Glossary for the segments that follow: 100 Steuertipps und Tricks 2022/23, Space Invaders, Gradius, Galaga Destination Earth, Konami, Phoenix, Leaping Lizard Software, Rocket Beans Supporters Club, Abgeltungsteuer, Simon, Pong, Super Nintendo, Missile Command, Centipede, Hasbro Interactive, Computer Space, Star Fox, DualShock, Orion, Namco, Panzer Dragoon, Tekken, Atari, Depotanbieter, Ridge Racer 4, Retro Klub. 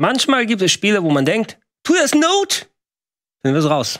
Manchmal gibt es Spiele, wo man denkt, tu das Note, dann wir es raus.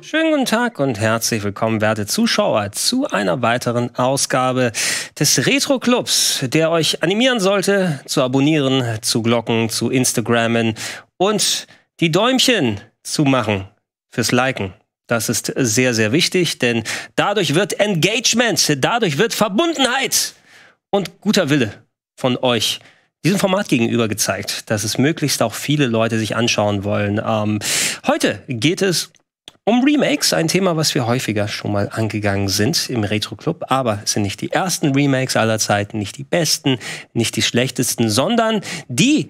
Schönen guten Tag und herzlich willkommen, werte Zuschauer, zu einer weiteren Ausgabe des Retro Klubs, der euch animieren sollte, zu abonnieren, zu glocken, zu Instagrammen und die Däumchen zu machen fürs Liken. Das ist sehr, sehr wichtig, denn dadurch wird Engagement, dadurch wird Verbundenheit und guter Wille von euch diesem Format gegenüber gezeigt, dass es möglichst auch viele Leute sich anschauen wollen. Heute geht es um Remakes, ein Thema, was wir häufiger schon mal angegangen sind im Retro Klub, aber es sind nicht die ersten Remakes aller Zeiten, nicht die besten, nicht die schlechtesten, sondern die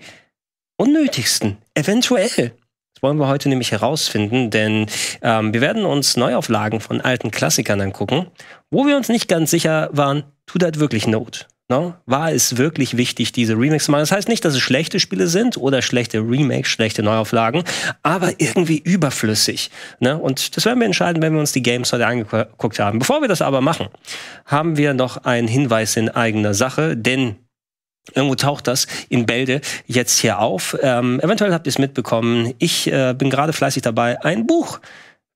unnötigsten, eventuell. Das wollen wir heute nämlich herausfinden, denn wir werden uns Neuauflagen von alten Klassikern angucken, wo wir uns nicht ganz sicher waren, tut das wirklich Not? No? War es wirklich wichtig, diese Remakes zu machen? Das heißt nicht, dass es schlechte Spiele sind oder schlechte Remakes, schlechte Neuauflagen, aber irgendwie überflüssig. Ne? Und das werden wir entscheiden, wenn wir uns die Games heute angeguckt haben. Bevor wir das aber machen, haben wir noch einen Hinweis in eigener Sache, denn irgendwo taucht das in Bälde jetzt hier auf. Eventuell habt ihr es mitbekommen, ich bin gerade fleißig dabei, ein Buch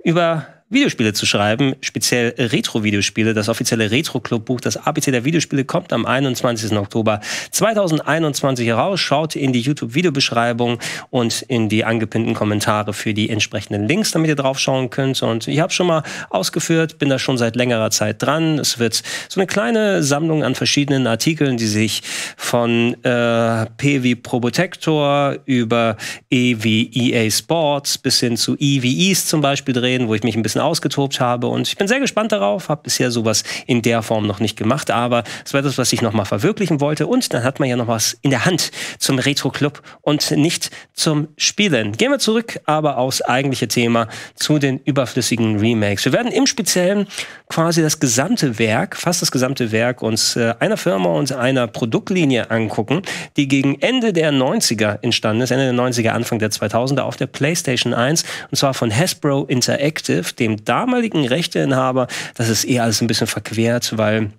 über Videospiele zu schreiben, speziell Retro-Videospiele. Das offizielle Retro-Club-Buch, das ABC der Videospiele, kommt am 21. Oktober 2021 heraus. Schaut in die YouTube-Videobeschreibung und in die angepinnten Kommentare für die entsprechenden Links, damit ihr drauf schauen könnt. Und ich habe schon mal ausgeführt, bin da schon seit längerer Zeit dran. Es wird so eine kleine Sammlung an verschiedenen Artikeln, die sich von P wie Probotector über E wie EA Sports bis hin zu E wie East zum Beispiel drehen, wo ich mich ein bisschen ausgetobt habe und ich bin sehr gespannt darauf, habe bisher sowas in der Form noch nicht gemacht, aber es war das, was ich nochmal verwirklichen wollte und dann hat man ja noch was in der Hand zum Retro Klub und nicht zum Spielen. Gehen wir zurück aber aufs eigentliche Thema zu den überflüssigen Remakes. Wir werden im Speziellen quasi das gesamte Werk, fast das gesamte Werk uns einer Firma und einer Produktlinie angucken, die gegen Ende der 90er entstanden ist, Ende der 90er, Anfang der 2000er auf der PlayStation 1 und zwar von Hasbro Interactive, dem damaligen Rechteinhaber. Das ist eher alles ein bisschen verquert, weil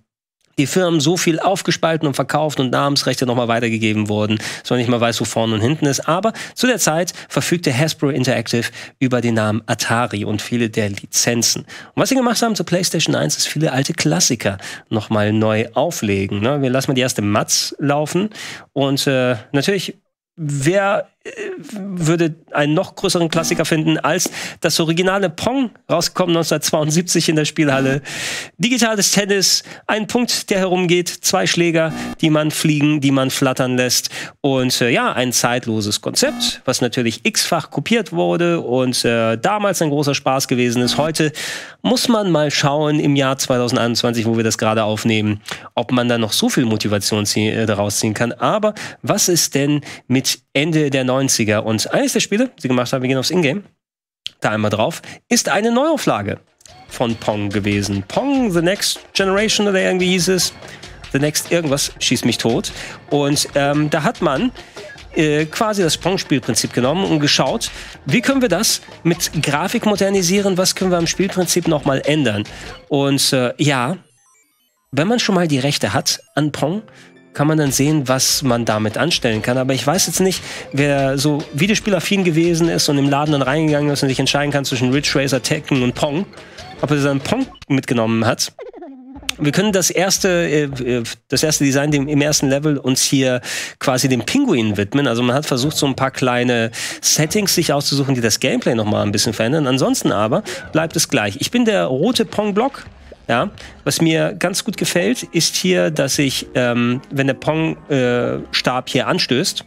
die Firmen so viel aufgespalten und verkauft und Namensrechte nochmal weitergegeben wurden, dass man nicht mal weiß, wo vorne und hinten ist. Aber zu der Zeit verfügte Hasbro Interactive über den Namen Atari und viele der Lizenzen. Und was sie gemacht haben zur PlayStation 1, ist viele alte Klassiker nochmal neu auflegen. Ne? Wir lassen mal die erste Matz laufen und natürlich, wer würde einen noch größeren Klassiker finden als das originale Pong, rausgekommen 1972 in der Spielhalle. Digitales Tennis, ein Punkt, der herumgeht, zwei Schläger, die man fliegen, die man flattern lässt. Und ja, ein zeitloses Konzept, was natürlich x-fach kopiert wurde und damals ein großer Spaß gewesen ist. Heute muss man mal schauen, im Jahr 2021, wo wir das gerade aufnehmen, ob man da noch so viel Motivation daraus ziehen kann. Aber was ist denn mit Ende der 90er. Und eines der Spiele, die sie gemacht haben, wir gehen aufs Ingame, da einmal drauf, ist eine Neuauflage von Pong gewesen. Pong, The Next Generation oder irgendwie hieß es, The Next irgendwas, schießt mich tot. Und da hat man quasi das Pong-Spielprinzip genommen und geschaut, wie können wir das mit Grafik modernisieren, was können wir am Spielprinzip nochmal ändern. Und ja, wenn man schon mal die Rechte hat an Pong, kann man dann sehen, was man damit anstellen kann. Aber ich weiß jetzt nicht, wer so videospielaffin gewesen ist und im Laden dann reingegangen ist und sich entscheiden kann zwischen Ridge Racer, Tekken und Pong, ob er dann Pong mitgenommen hat. Wir können das erste Design im ersten Level uns hier quasi dem Pinguin widmen. Also man hat versucht, so ein paar kleine Settings sich auszusuchen, die das Gameplay nochmal ein bisschen verändern. Ansonsten aber bleibt es gleich. Ich bin der rote Pong-Block. Ja, was mir ganz gut gefällt, ist hier, dass ich, wenn der Pong-Stab hier anstößt,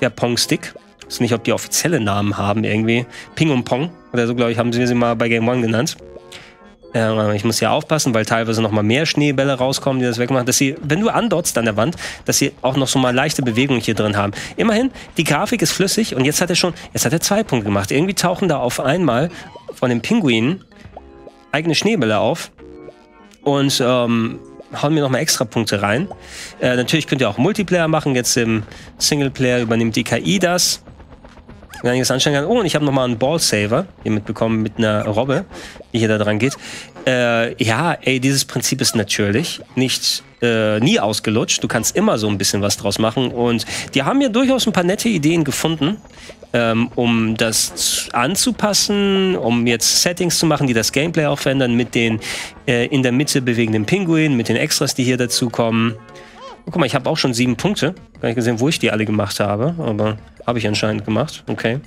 der Pong-Stick, ich weiß nicht, ob die offizielle Namen haben irgendwie, Ping und Pong oder so, glaube ich, haben sie mal bei Game One genannt. Ich muss ja aufpassen, weil teilweise noch mal mehr Schneebälle rauskommen, die das wegmachen, dass sie, wenn du andotzt an der Wand, dass sie auch noch so mal leichte Bewegungen hier drin haben. Immerhin, die Grafik ist flüssig und jetzt hat er 2 Punkte gemacht. Irgendwie tauchen da auf einmal von den Pinguinen eigene Schneebälle auf. Und hauen mir nochmal extra Punkte rein. Natürlich könnt ihr auch Multiplayer machen. Jetzt im Singleplayer übernimmt die KI das. Wenn ich das anschauen kann, oh, und ich habe nochmal einen Ballsaver hier mitbekommen mit einer Robbe, die hier da dran geht. Ja, ey, dieses Prinzip ist natürlich nicht nie ausgelutscht. Du kannst immer so ein bisschen was draus machen. Und die haben ja durchaus ein paar nette Ideen gefunden, um das anzupassen, um jetzt Settings zu machen, die das Gameplay auch verändern, mit den in der Mitte bewegenden Pinguinen, mit den Extras, die hier dazukommen. Oh, guck mal, ich habe auch schon 7 Punkte. Gar nicht gesehen, wo ich die alle gemacht habe, aber habe ich anscheinend gemacht. Okay.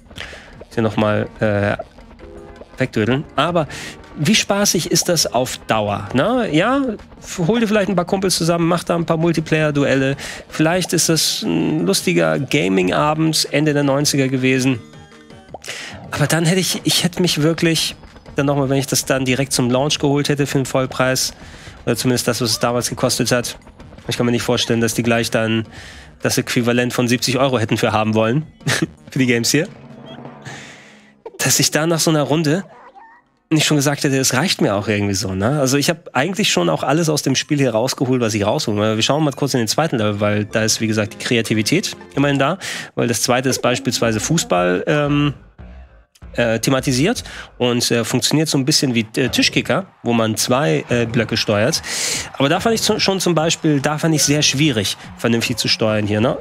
Hier nochmal wegdödeln. Aber wie spaßig ist das auf Dauer? Na, ja, hol dir vielleicht ein paar Kumpels zusammen, mach da ein paar Multiplayer-Duelle. Vielleicht ist das ein lustiger Gaming-Abend Ende der 90er gewesen. Aber dann hätte ich hätte mich wirklich dann nochmal, wenn ich das dann direkt zum Launch geholt hätte für den Vollpreis, oder zumindest das, was es damals gekostet hat. Ich kann mir nicht vorstellen, dass die gleich dann das Äquivalent von 70 € hätten für haben wollen. Für die Games hier. Dass ich da nach so einer Runde nicht schon gesagt hätte, es reicht mir auch irgendwie so. Ne? Also ich habe eigentlich schon auch alles aus dem Spiel hier rausgeholt, was ich rausholen. Wir schauen mal kurz in den zweiten Level, weil da ist, wie gesagt, die Kreativität immerhin da. Weil das zweite ist beispielsweise Fußball thematisiert und funktioniert so ein bisschen wie Tischkicker, wo man 2 Blöcke steuert. Aber da fand ich zum Beispiel sehr schwierig, vernünftig zu steuern hier. Ne?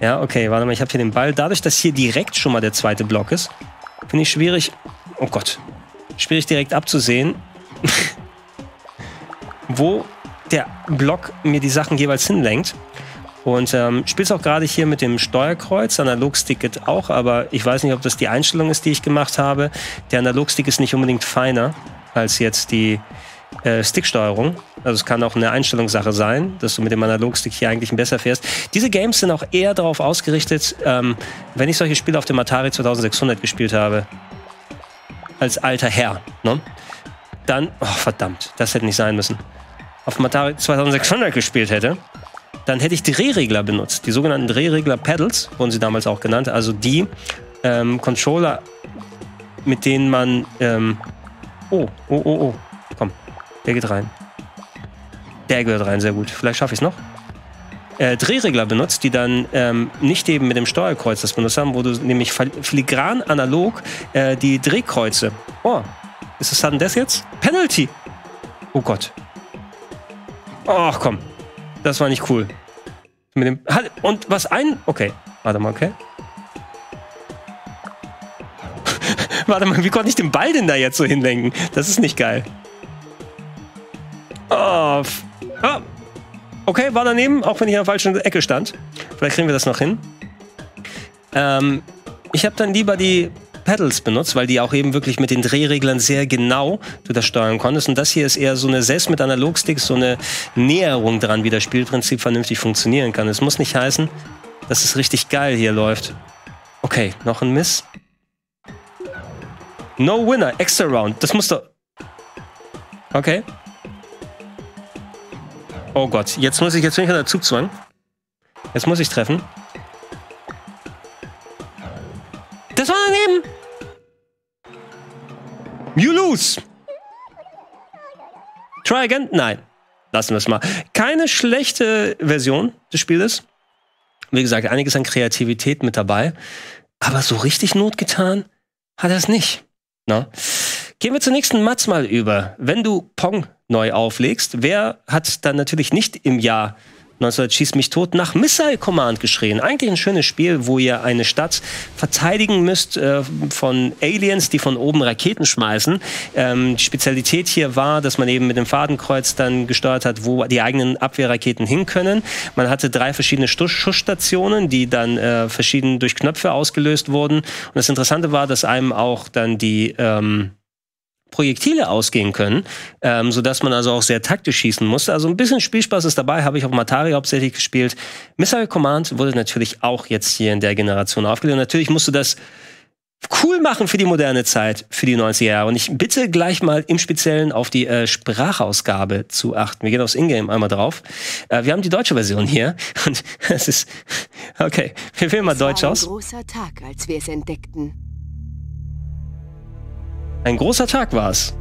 Ja, okay, warte mal, ich habe hier den Ball. Dadurch, dass hier direkt schon mal der zweite Block ist, finde ich schwierig, oh Gott, schwierig direkt abzusehen, wo der Block mir die Sachen jeweils hinlenkt. Und spielst auch gerade hier mit dem Steuerkreuz, Analogsticket auch, aber ich weiß nicht, ob das die Einstellung ist, die ich gemacht habe. Der Analogstick ist nicht unbedingt feiner als jetzt die Sticksteuerung. Also es kann auch eine Einstellungssache sein, dass du mit dem Analogstick hier eigentlich besser fährst. Diese Games sind auch eher darauf ausgerichtet, wenn ich solche Spiele auf dem Atari 2600 gespielt habe, als alter Herr, ne? Dann, oh verdammt, das hätte nicht sein müssen. Auf dem Atari 2600 gespielt hätte, dann hätte ich Drehregler benutzt. Die sogenannten Drehregler-Pedals, wurden sie damals auch genannt. Also die Controller, mit denen man... Oh. Komm, der geht rein. Der gehört rein, sehr gut. Vielleicht schaffe ich es noch. Drehregler benutzt, die dann nicht eben mit dem Steuerkreuz das benutzt haben, wo du nämlich filigran analog die Drehkreuze... Oh, ist das dann das jetzt? Penalty! Oh Gott. Ach komm. Das war nicht cool. Mit dem. Und was ein. Okay. Warte mal, okay. Warte mal, wie konnte ich den Ball denn da jetzt so hinlenken? Das ist nicht geil. Oh. Ah. Okay, war daneben, auch wenn ich an der falschen Ecke stand. Vielleicht kriegen wir das noch hin. Ich habe dann lieber die Pedals benutzt, weil die auch eben wirklich mit den Drehreglern sehr genau du das steuern konntest. Und das hier ist eher so eine, selbst mit Analogsticks, so eine Näherung dran, wie das Spielprinzip vernünftig funktionieren kann. Es muss nicht heißen, dass es richtig geil hier läuft. Okay, noch ein Miss. No winner, extra round. Das muss doch... Okay. Oh Gott, jetzt bin ich unter Zugzwang. Jetzt muss ich treffen. Das war daneben! You lose! Try again? Nein. Lassen wir es mal. Keine schlechte Version des Spieles. Wie gesagt, einiges an Kreativität mit dabei. Aber so richtig Not getan hat er es nicht. Na? Gehen wir zur nächsten Matz mal über. Wenn du Pong neu auflegst, wer hat dann natürlich nicht im Jahr 1900 schießt mich tot nach Missile Command geschrien? Eigentlich ein schönes Spiel, wo ihr eine Stadt verteidigen müsst von Aliens, die von oben Raketen schmeißen. Die Spezialität hier war, dass man eben mit dem Fadenkreuz dann gesteuert hat, wo die eigenen Abwehrraketen hin können. Man hatte 3 verschiedene Schussstationen, die dann verschieden durch Knöpfe ausgelöst wurden. Und das Interessante war, dass einem auch dann die Projektile ausgehen können, sodass man also auch sehr taktisch schießen musste. Also ein bisschen Spielspaß ist dabei, habe ich auf dem Atari hauptsächlich gespielt. Missile Command wurde natürlich auch jetzt hier in der Generation aufgelegt. Und natürlich musst du das cool machen für die moderne Zeit, für die 90er Jahre. Und ich bitte gleich mal im Speziellen auf die Sprachausgabe zu achten. Wir gehen aufs Ingame einmal drauf. Wir haben die deutsche Version hier. Und es ist... Okay, wir wählen mal Deutsch aus. Es war ein großer Tag, als wir es entdeckten. Ein großer Tag war es.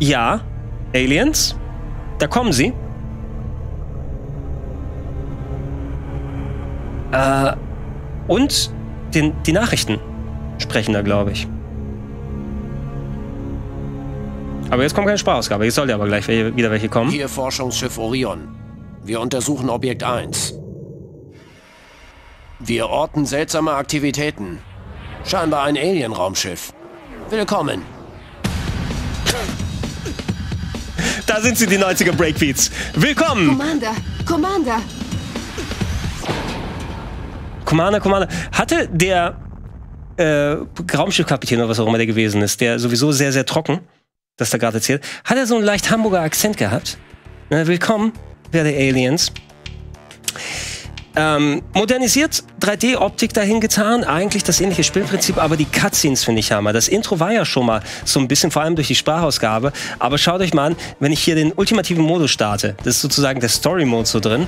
Ja, Aliens, da kommen sie. Und die Nachrichten sprechen da, glaube ich. Aber jetzt kommt keine Sprachausgabe. Jetzt sollte aber gleich wieder welche kommen. Hier Forschungsschiff Orion. Wir untersuchen Objekt 1. Wir orten seltsame Aktivitäten. Scheinbar ein Alien-Raumschiff. Willkommen. Da sind sie, die 90er Breakbeats. Willkommen! Commander! Commander! Commander, Commander. Hatte der Raumschiffkapitän oder was auch immer der gewesen ist, der sowieso sehr, sehr trocken, das da gerade erzählt, hat er so einen leicht Hamburger Akzent gehabt? Na, willkommen, werte Aliens. Modernisiert, 3D-Optik dahin getan, eigentlich das ähnliche Spielprinzip, aber die Cutscenes finde ich hammer. Das Intro war ja schon mal so ein bisschen, vor allem durch die Sprachausgabe, aber schaut euch mal an, wenn ich hier den ultimativen Modus starte, das ist sozusagen der Story-Mode so drin,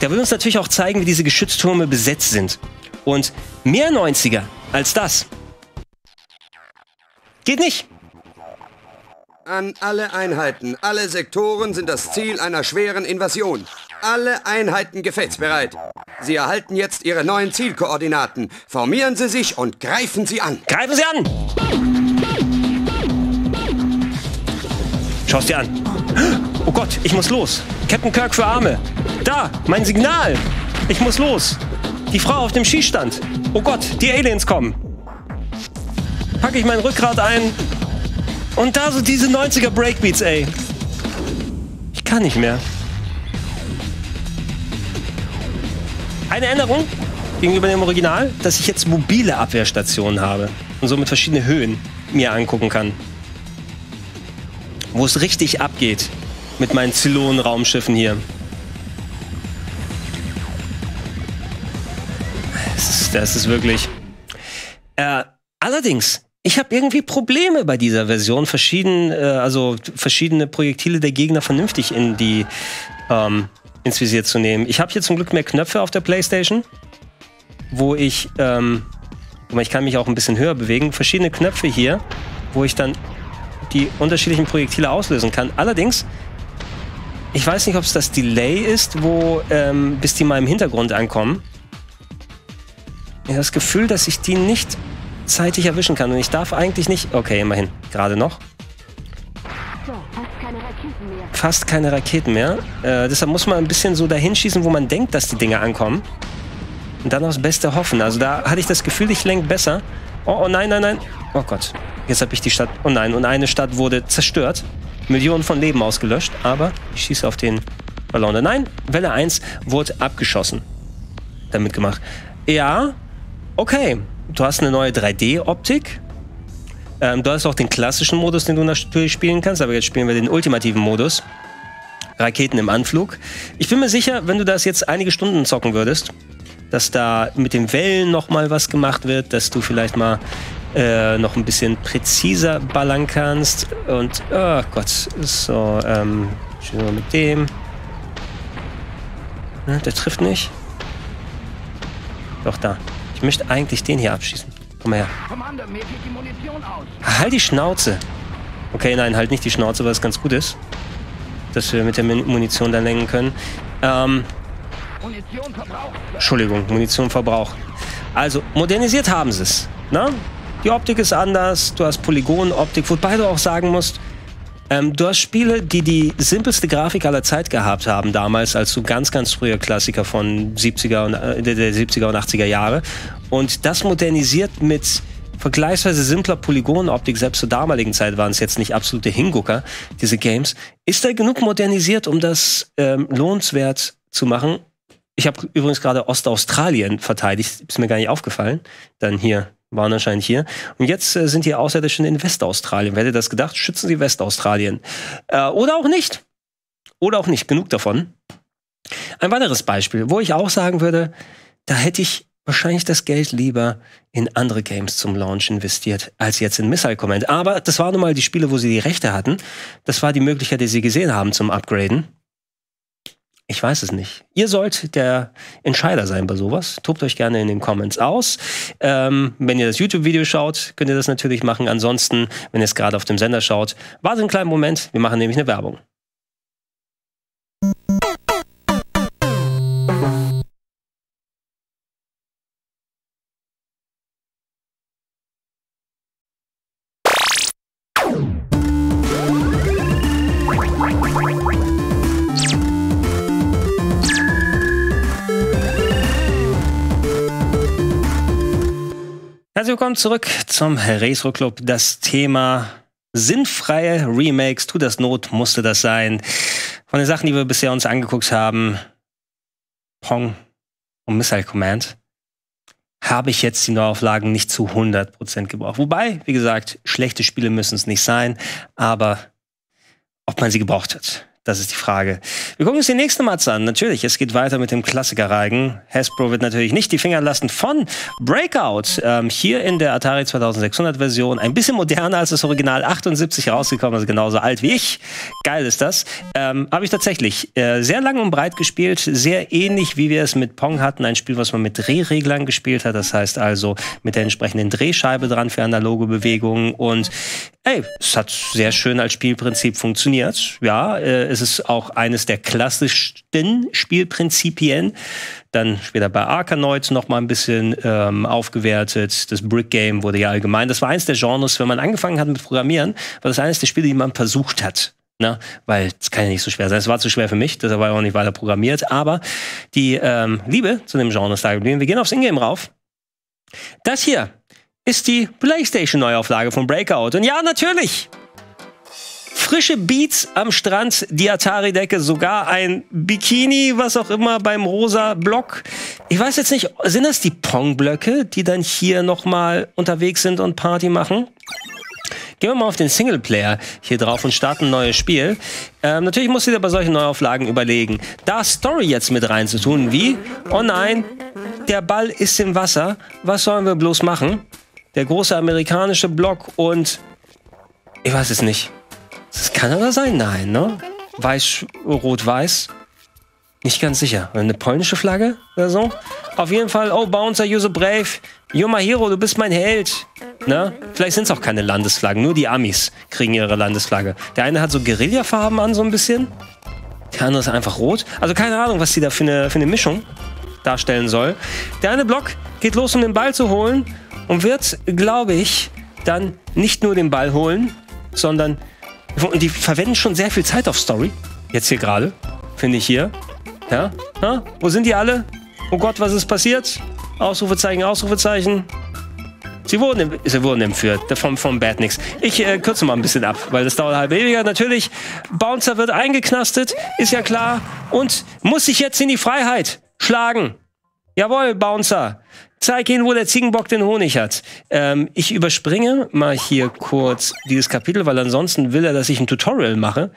der will uns natürlich auch zeigen, wie diese Geschütztürme besetzt sind. Und mehr 90er als das geht nicht. An alle Einheiten, alle Sektoren sind das Ziel einer schweren Invasion. Alle Einheiten gefechtsbereit. Sie erhalten jetzt ihre neuen Zielkoordinaten. Formieren Sie sich und greifen Sie an. Greifen Sie an! Schau's dir an. Oh Gott, ich muss los. Captain Kirk für Arme. Da, mein Signal. Ich muss los. Die Frau auf dem Schießstand. Oh Gott, die Aliens kommen. Packe ich mein Rückgrat ein. Und da so diese 90er Breakbeats, ey. Ich kann nicht mehr. Eine Änderung gegenüber dem Original, dass ich jetzt mobile Abwehrstationen habe und somit verschiedene Höhen mir angucken kann. Wo es richtig abgeht mit meinen Zylon-Raumschiffen hier. Das ist wirklich... Allerdings... Ich habe irgendwie Probleme bei dieser Version, verschiedene Projektile der Gegner vernünftig ins Visier zu nehmen. Ich habe hier zum Glück mehr Knöpfe auf der PlayStation, wo ich, ich kann mich auch ein bisschen höher bewegen, verschiedene Knöpfe hier, wo ich dann die unterschiedlichen Projektile auslösen kann. Allerdings, ich weiß nicht, ob es das Delay ist, bis die mal im Hintergrund ankommen. Ich habe das Gefühl, dass ich die nicht zeitig erwischen kann und ich darf eigentlich nicht... Okay, immerhin. Gerade noch. So, fast keine Raketen mehr. Fast keine Raketen mehr. Deshalb muss man ein bisschen so dahin schießen, wo man denkt, dass die Dinge ankommen. Und dann aufs Beste hoffen. Also da hatte ich das Gefühl, ich lenke besser. Oh, oh nein, nein, nein. Oh Gott. Jetzt habe ich die Stadt... Oh nein, und eine Stadt wurde zerstört. Millionen von Leben ausgelöscht. Aber ich schieße auf den Ballon. Nein, Welle 1 wurde abgeschossen. Damit gemacht. Ja, okay. Du hast eine neue 3D-Optik. Du hast auch den klassischen Modus, den du natürlich spielen kannst, aber jetzt spielen wir den ultimativen Modus. Raketen im Anflug. Ich bin mir sicher, wenn du das jetzt einige Stunden zocken würdest, dass da mit den Wellen nochmal was gemacht wird, dass du vielleicht mal noch ein bisschen präziser ballern kannst. Und, oh Gott, so, schön mal mit dem. Na, der trifft nicht. Doch, da. Ich möchte eigentlich den hier abschießen. Komm mal her. Commander, mir geht die Munition aus. Halt die Schnauze. Okay, nein, halt nicht die Schnauze, weil es ganz gut ist, dass wir mit der Munition dann lenken können. Munition verbraucht. Entschuldigung, Munition verbraucht. Also, modernisiert haben sie es. Na? Die Optik ist anders, du hast Polygonoptik, wobei du auch sagen musst, du hast Spiele, die die simpelste Grafik aller Zeit gehabt haben damals, als so ganz, ganz frühe Klassiker von 70er und 80er Jahre. Und das modernisiert mit vergleichsweise simpler Polygonoptik, selbst zur damaligen Zeit waren es jetzt nicht absolute Hingucker, diese Games. Ist da genug modernisiert, um das lohnenswert zu machen? Ich habe übrigens gerade Ostaustralien verteidigt, ist mir gar nicht aufgefallen. Dann hier... waren anscheinend hier. Und jetzt sind hier Außerirdischen in Westaustralien. Wer hätte das gedacht? Schützen sie Westaustralien. Oder auch nicht. Oder auch nicht. Genug davon. Ein weiteres Beispiel, wo ich auch sagen würde, da hätte ich wahrscheinlich das Geld lieber in andere Games zum Launch investiert, als jetzt in Missile Command. Aber das waren nun mal die Spiele, wo sie die Rechte hatten. Das war die Möglichkeit, die sie gesehen haben zum Upgraden. Ich weiß es nicht. Ihr sollt der Entscheider sein bei sowas. Tobt euch gerne in den Comments aus. Wenn ihr das YouTube-Video schaut, könnt ihr das natürlich machen. Ansonsten, wenn ihr es gerade auf dem Sender schaut, wartet einen kleinen Moment. Wir machen nämlich eine Werbung. Herzlich willkommen zurück zum Retro Klub. Das Thema sinnfreie Remakes. Tut das Not, musste das sein. Von den Sachen, die wir bisher uns angeguckt haben, Pong und Missile Command, habe ich jetzt die Neuauflagen nicht zu 100% gebraucht. Wobei, wie gesagt, schlechte Spiele müssen es nicht sein, aber ob man sie gebraucht hat, das ist die Frage. Wir gucken uns den nächsten Matz an. Natürlich, es geht weiter mit dem Klassikerreigen. Hasbro wird natürlich nicht die Finger lassen von Breakout. Hier in der Atari 2600-Version. Ein bisschen moderner als das Original. 78 rausgekommen, also genauso alt wie ich. Geil ist das. Habe ich tatsächlich sehr lang und breit gespielt. Sehr ähnlich, wie wir es mit Pong hatten. Ein Spiel, was man mit Drehreglern gespielt hat. Das heißt also mit der entsprechenden Drehscheibe dran für analoge Bewegungen. Und ey, es hat sehr schön als Spielprinzip funktioniert. Ja, es ist auch eines der klassischsten Spielprinzipien. Dann später bei Arkanoid noch mal ein bisschen aufgewertet. Das Brick Game wurde ja allgemein. Das war eins der Genres, wenn man angefangen hat mit Programmieren, war das eines der Spiele, die man versucht hat. Na, weil es kann ja nicht so schwer sein. Es war zu schwer für mich, deshalb war ich auch nicht weiter programmiert. Aber die Liebe zu dem Genre ist da geblieben. Wir gehen aufs Ingame rauf. Das hier ist die PlayStation-Neuauflage von Breakout. Und ja, natürlich! Frische Beats am Strand, die Atari-Decke, sogar ein Bikini, was auch immer, beim rosa Block. Ich weiß jetzt nicht, sind das die Pong-Blöcke, die dann hier nochmal unterwegs sind und Party machen? Gehen wir mal auf den Singleplayer hier drauf und starten ein neues Spiel. Natürlich muss jeder bei solchen Neuauflagen überlegen, da Story jetzt mit reinzutun, wie, oh nein, der Ball ist im Wasser, was sollen wir bloß machen? Der große amerikanische Block und ich weiß es nicht. Das kann aber sein, nein, ne? Weiß, rot-weiß. Nicht ganz sicher. Eine polnische Flagge oder so? Auf jeden Fall, oh, Bouncer, you're so brave. You're my hero, du bist mein Held. Ne? Vielleicht sind es auch keine Landesflaggen, nur die Amis kriegen ihre Landesflagge. Der eine hat so Guerillafarben an, so ein bisschen. Der andere ist einfach rot. Also keine Ahnung, was die da für eine Mischung darstellen soll. Der eine Block geht los, um den Ball zu holen und wird, glaube ich, dann nicht nur den Ball holen, sondern... Und die verwenden schon sehr viel Zeit auf Story. Jetzt hier gerade, finde ich hier. Ja? Na? Wo sind die alle? Oh Gott, was ist passiert? Ausrufezeichen, Ausrufezeichen. Sie wurden entführt vom Badnix. Ich kürze mal ein bisschen ab, weil das dauert halb ewiger. Natürlich, Bouncer wird eingeknastet, ist ja klar. Und muss sich jetzt in die Freiheit schlagen. Jawohl, Bouncer. Zeig ihnen, wo der Ziegenbock den Honig hat. Ich überspringe mal hier kurz dieses Kapitel, weil ansonsten will er, dass ich ein Tutorial mache.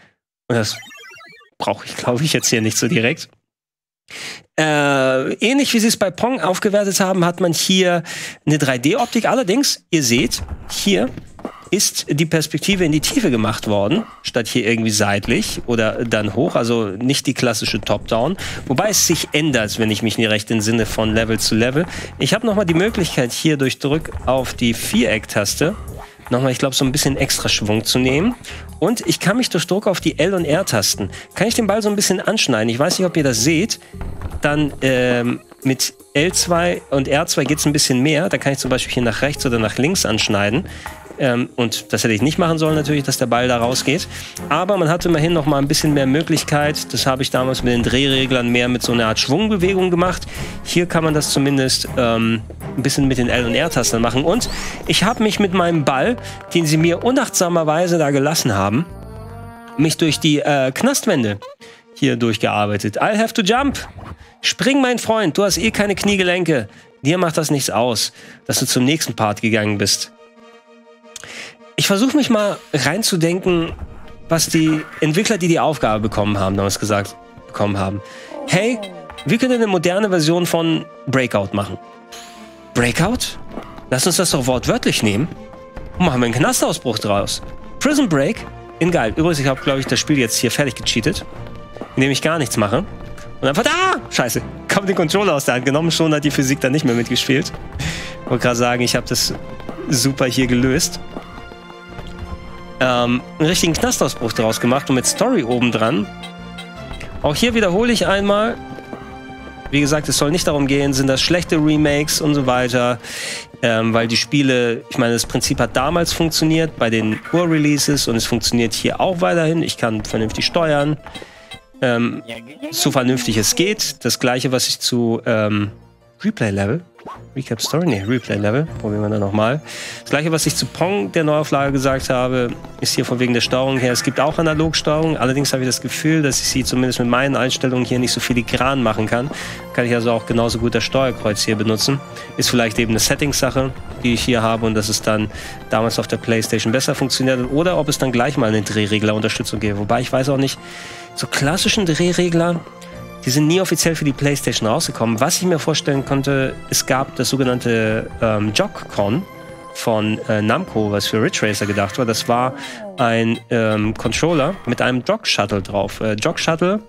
Und das brauche ich, glaube ich, jetzt hier nicht so direkt. Ähnlich wie sie es bei Pong aufgewertet haben, hat man hier eine 3D-Optik. Allerdings, ihr seht, hier ist die Perspektive in die Tiefe gemacht worden, statt hier irgendwie seitlich oder dann hoch, also nicht die klassische Top-Down. Wobei es sich ändert, wenn ich mich nicht recht entsinne, von Level zu Level. Ich habe nochmal die Möglichkeit, hier durch Drück auf die Viereck-Taste nochmal, ich glaube, so ein bisschen extra Schwung zu nehmen. Und ich kann mich durch Druck auf die L- und R-Tasten, kann ich den Ball so ein bisschen anschneiden. Ich weiß nicht, ob ihr das seht. Dann mit L2 und R2 geht es ein bisschen mehr. Da kann ich zum Beispiel hier nach rechts oder nach links anschneiden. Und das hätte ich nicht machen sollen natürlich, dass der Ball da rausgeht. Aber man hatte immerhin noch mal ein bisschen mehr Möglichkeit. Das habe ich damals mit den Drehreglern mehr mit so einer Art Schwungbewegung gemacht. Hier kann man das zumindest ein bisschen mit den L- und R-Tasten machen. Und ich habe mich mit meinem Ball, den sie mir unachtsamerweise da gelassen haben, mich durch die Knastwände hier durchgearbeitet. I'll have to jump. Spring, mein Freund, du hast eh keine Kniegelenke. Dir macht das nichts aus, dass du zum nächsten Part gegangen bist. Ich versuche mich mal reinzudenken, was die Entwickler, die die Aufgabe bekommen haben, damals gesagt bekommen haben. Hey, wir können eine moderne Version von Breakout machen. Breakout? Lass uns das doch wortwörtlich nehmen. Und machen wir einen Knastausbruch draus. Prison Break? In geil. Übrigens, ich habe, glaube ich, das Spiel jetzt hier fertig gecheatet, indem ich gar nichts mache. Und einfach, ah, scheiße, kommt den Controller aus der Hand genommen, schon hat die Physik dann nicht mehr mitgespielt. Ich wollte gerade sagen, ich habe das super hier gelöst. Einen richtigen Knastausbruch daraus gemacht und mit Story obendran. Auch hier wiederhole ich einmal, wie gesagt, es soll nicht darum gehen, sind das schlechte Remakes und so weiter, weil die Spiele, ich meine, das Prinzip hat damals funktioniert bei den Ur-Releases und es funktioniert hier auch weiterhin. Ich kann vernünftig steuern, so vernünftig es geht. Das gleiche, was ich zu Replay-Level. Recap-Story? Ne, Replay-Level. Probieren wir dann nochmal. Das gleiche, was ich zu Pong, der Neuauflage, gesagt habe, ist hier von wegen der Steuerung her. Es gibt auch Analogsteuerung, allerdings habe ich das Gefühl, dass ich sie zumindest mit meinen Einstellungen hier nicht so filigran machen kann. Kann ich also auch genauso gut das Steuerkreuz hier benutzen. Ist vielleicht eben eine Settings-Sache, die ich hier habe und dass es dann damals auf der PlayStation besser funktioniert. Oder ob es dann gleich mal eine Drehreglerunterstützung gäbe. Wobei ich weiß auch nicht, so klassischen Drehregler, die sind nie offiziell für die PlayStation rausgekommen. Was ich mir vorstellen konnte, es gab das sogenannte JogCon von Namco, was für Ridge Racer gedacht war. Das war ein Controller mit einem Jog-Shuttle drauf. Jog-Shuttle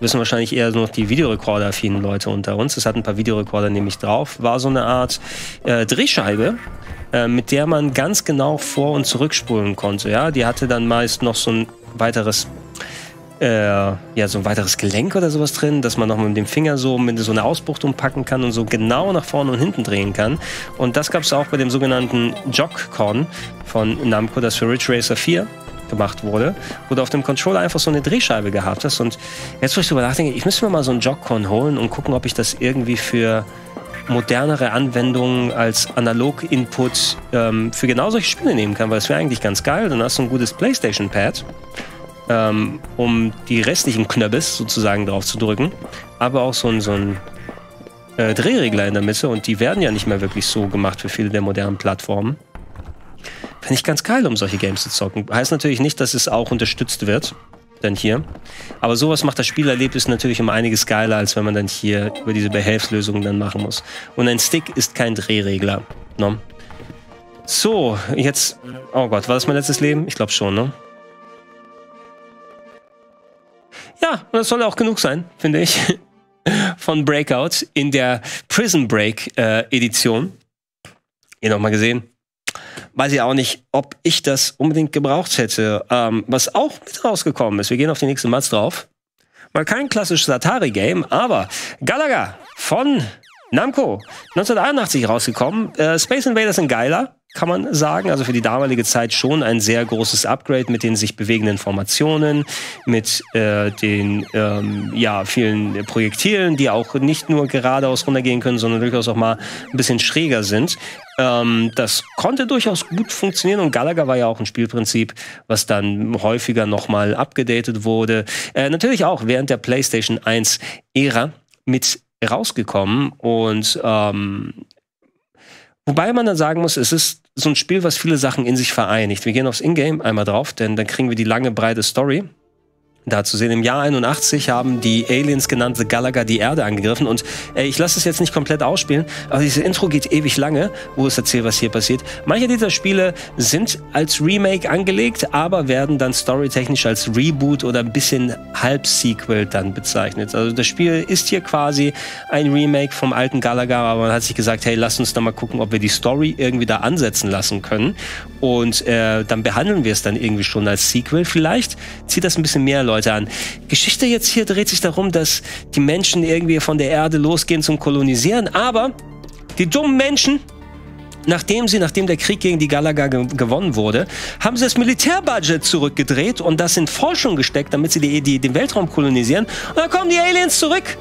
wissen wahrscheinlich eher nur noch die Videorekorder-affinen Leute unter uns. Es hat ein paar Videorekorder nämlich drauf. War so eine Art Drehscheibe, mit der man ganz genau vor- und zurückspulen konnte. Ja? Die hatte dann meist noch so ein weiteres... ja, so ein weiteres Gelenk oder sowas drin, dass man noch mit dem Finger so mit so einer Ausbuchtung packen kann und so genau nach vorne und hinten drehen kann. Und das gab es auch bei dem sogenannten JogCon von Namco, das für Ridge Racer 4 gemacht wurde, wo du auf dem Controller einfach so eine Drehscheibe gehabt hast. Und jetzt, wo ich drüber nachdenke, ich müsste mir mal so einen JogCon holen und gucken, ob ich das irgendwie für modernere Anwendungen als Analog-Input für genau solche Spiele nehmen kann, weil es wäre eigentlich ganz geil. Dann hast du ein gutes PlayStation-Pad, um die restlichen Knöppes sozusagen drauf zu drücken, aber auch so ein Drehregler in der Mitte, und die werden ja nicht mehr wirklich so gemacht für viele der modernen Plattformen. Finde ich ganz geil, um solche Games zu zocken. Heißt natürlich nicht, dass es auch unterstützt wird, dann hier. Aber sowas macht das Spielerlebnis natürlich um einiges geiler, als wenn man dann hier über diese Behelfslösungen dann machen muss. Und ein Stick ist kein Drehregler, ne? So, jetzt... Oh Gott, war das mein letztes Leben? Ich glaube schon, ne? Ja, und das soll auch genug sein, finde ich, von Breakout in der Prison Break Edition. Hier nochmal gesehen. Weiß ich auch nicht, ob ich das unbedingt gebraucht hätte. Was auch mit rausgekommen ist, wir gehen auf die nächste Matz drauf. Mal kein klassisches Atari-Game, aber Galaga von Namco, 1981 rausgekommen. Space Invaders in Geiler, kann man sagen. Also für die damalige Zeit schon ein sehr großes Upgrade mit den sich bewegenden Formationen, mit den vielen Projektilen, die auch nicht nur geradeaus runtergehen können, sondern durchaus auch mal ein bisschen schräger sind. Das konnte durchaus gut funktionieren, und Galaga war ja auch ein Spielprinzip, was dann häufiger nochmal abgedatet wurde. Natürlich auch während der PlayStation 1 Ära mit rausgekommen, und wobei man dann sagen muss, es ist so ein Spiel, was viele Sachen in sich vereinigt. Wir gehen aufs Ingame einmal drauf, denn dann kriegen wir die lange, breite Story. Da zu sehen, im Jahr 81 haben die Aliens genannte Galaga die Erde angegriffen, und ich lasse es jetzt nicht komplett ausspielen, aber dieses Intro geht ewig lange, wo es erzählt, was hier passiert. Manche dieser Spiele sind als Remake angelegt, aber werden dann storytechnisch als Reboot oder ein bisschen Halbsequel dann bezeichnet. Also das Spiel ist hier quasi ein Remake vom alten Galaga, aber man hat sich gesagt, hey, lasst uns da mal gucken, ob wir die Story irgendwie da ansetzen lassen können, und dann behandeln wir es dann irgendwie schon als Sequel. Vielleicht zieht das ein bisschen mehr Leute an. Geschichte jetzt hier dreht sich darum, dass die Menschen irgendwie von der Erde losgehen zum Kolonisieren, aber die dummen Menschen, nachdem der Krieg gegen die Galaga gewonnen wurde, haben sie das Militärbudget zurückgedreht und das in Forschung gesteckt, damit sie den Weltraum kolonisieren, und dann kommen die Aliens zurück.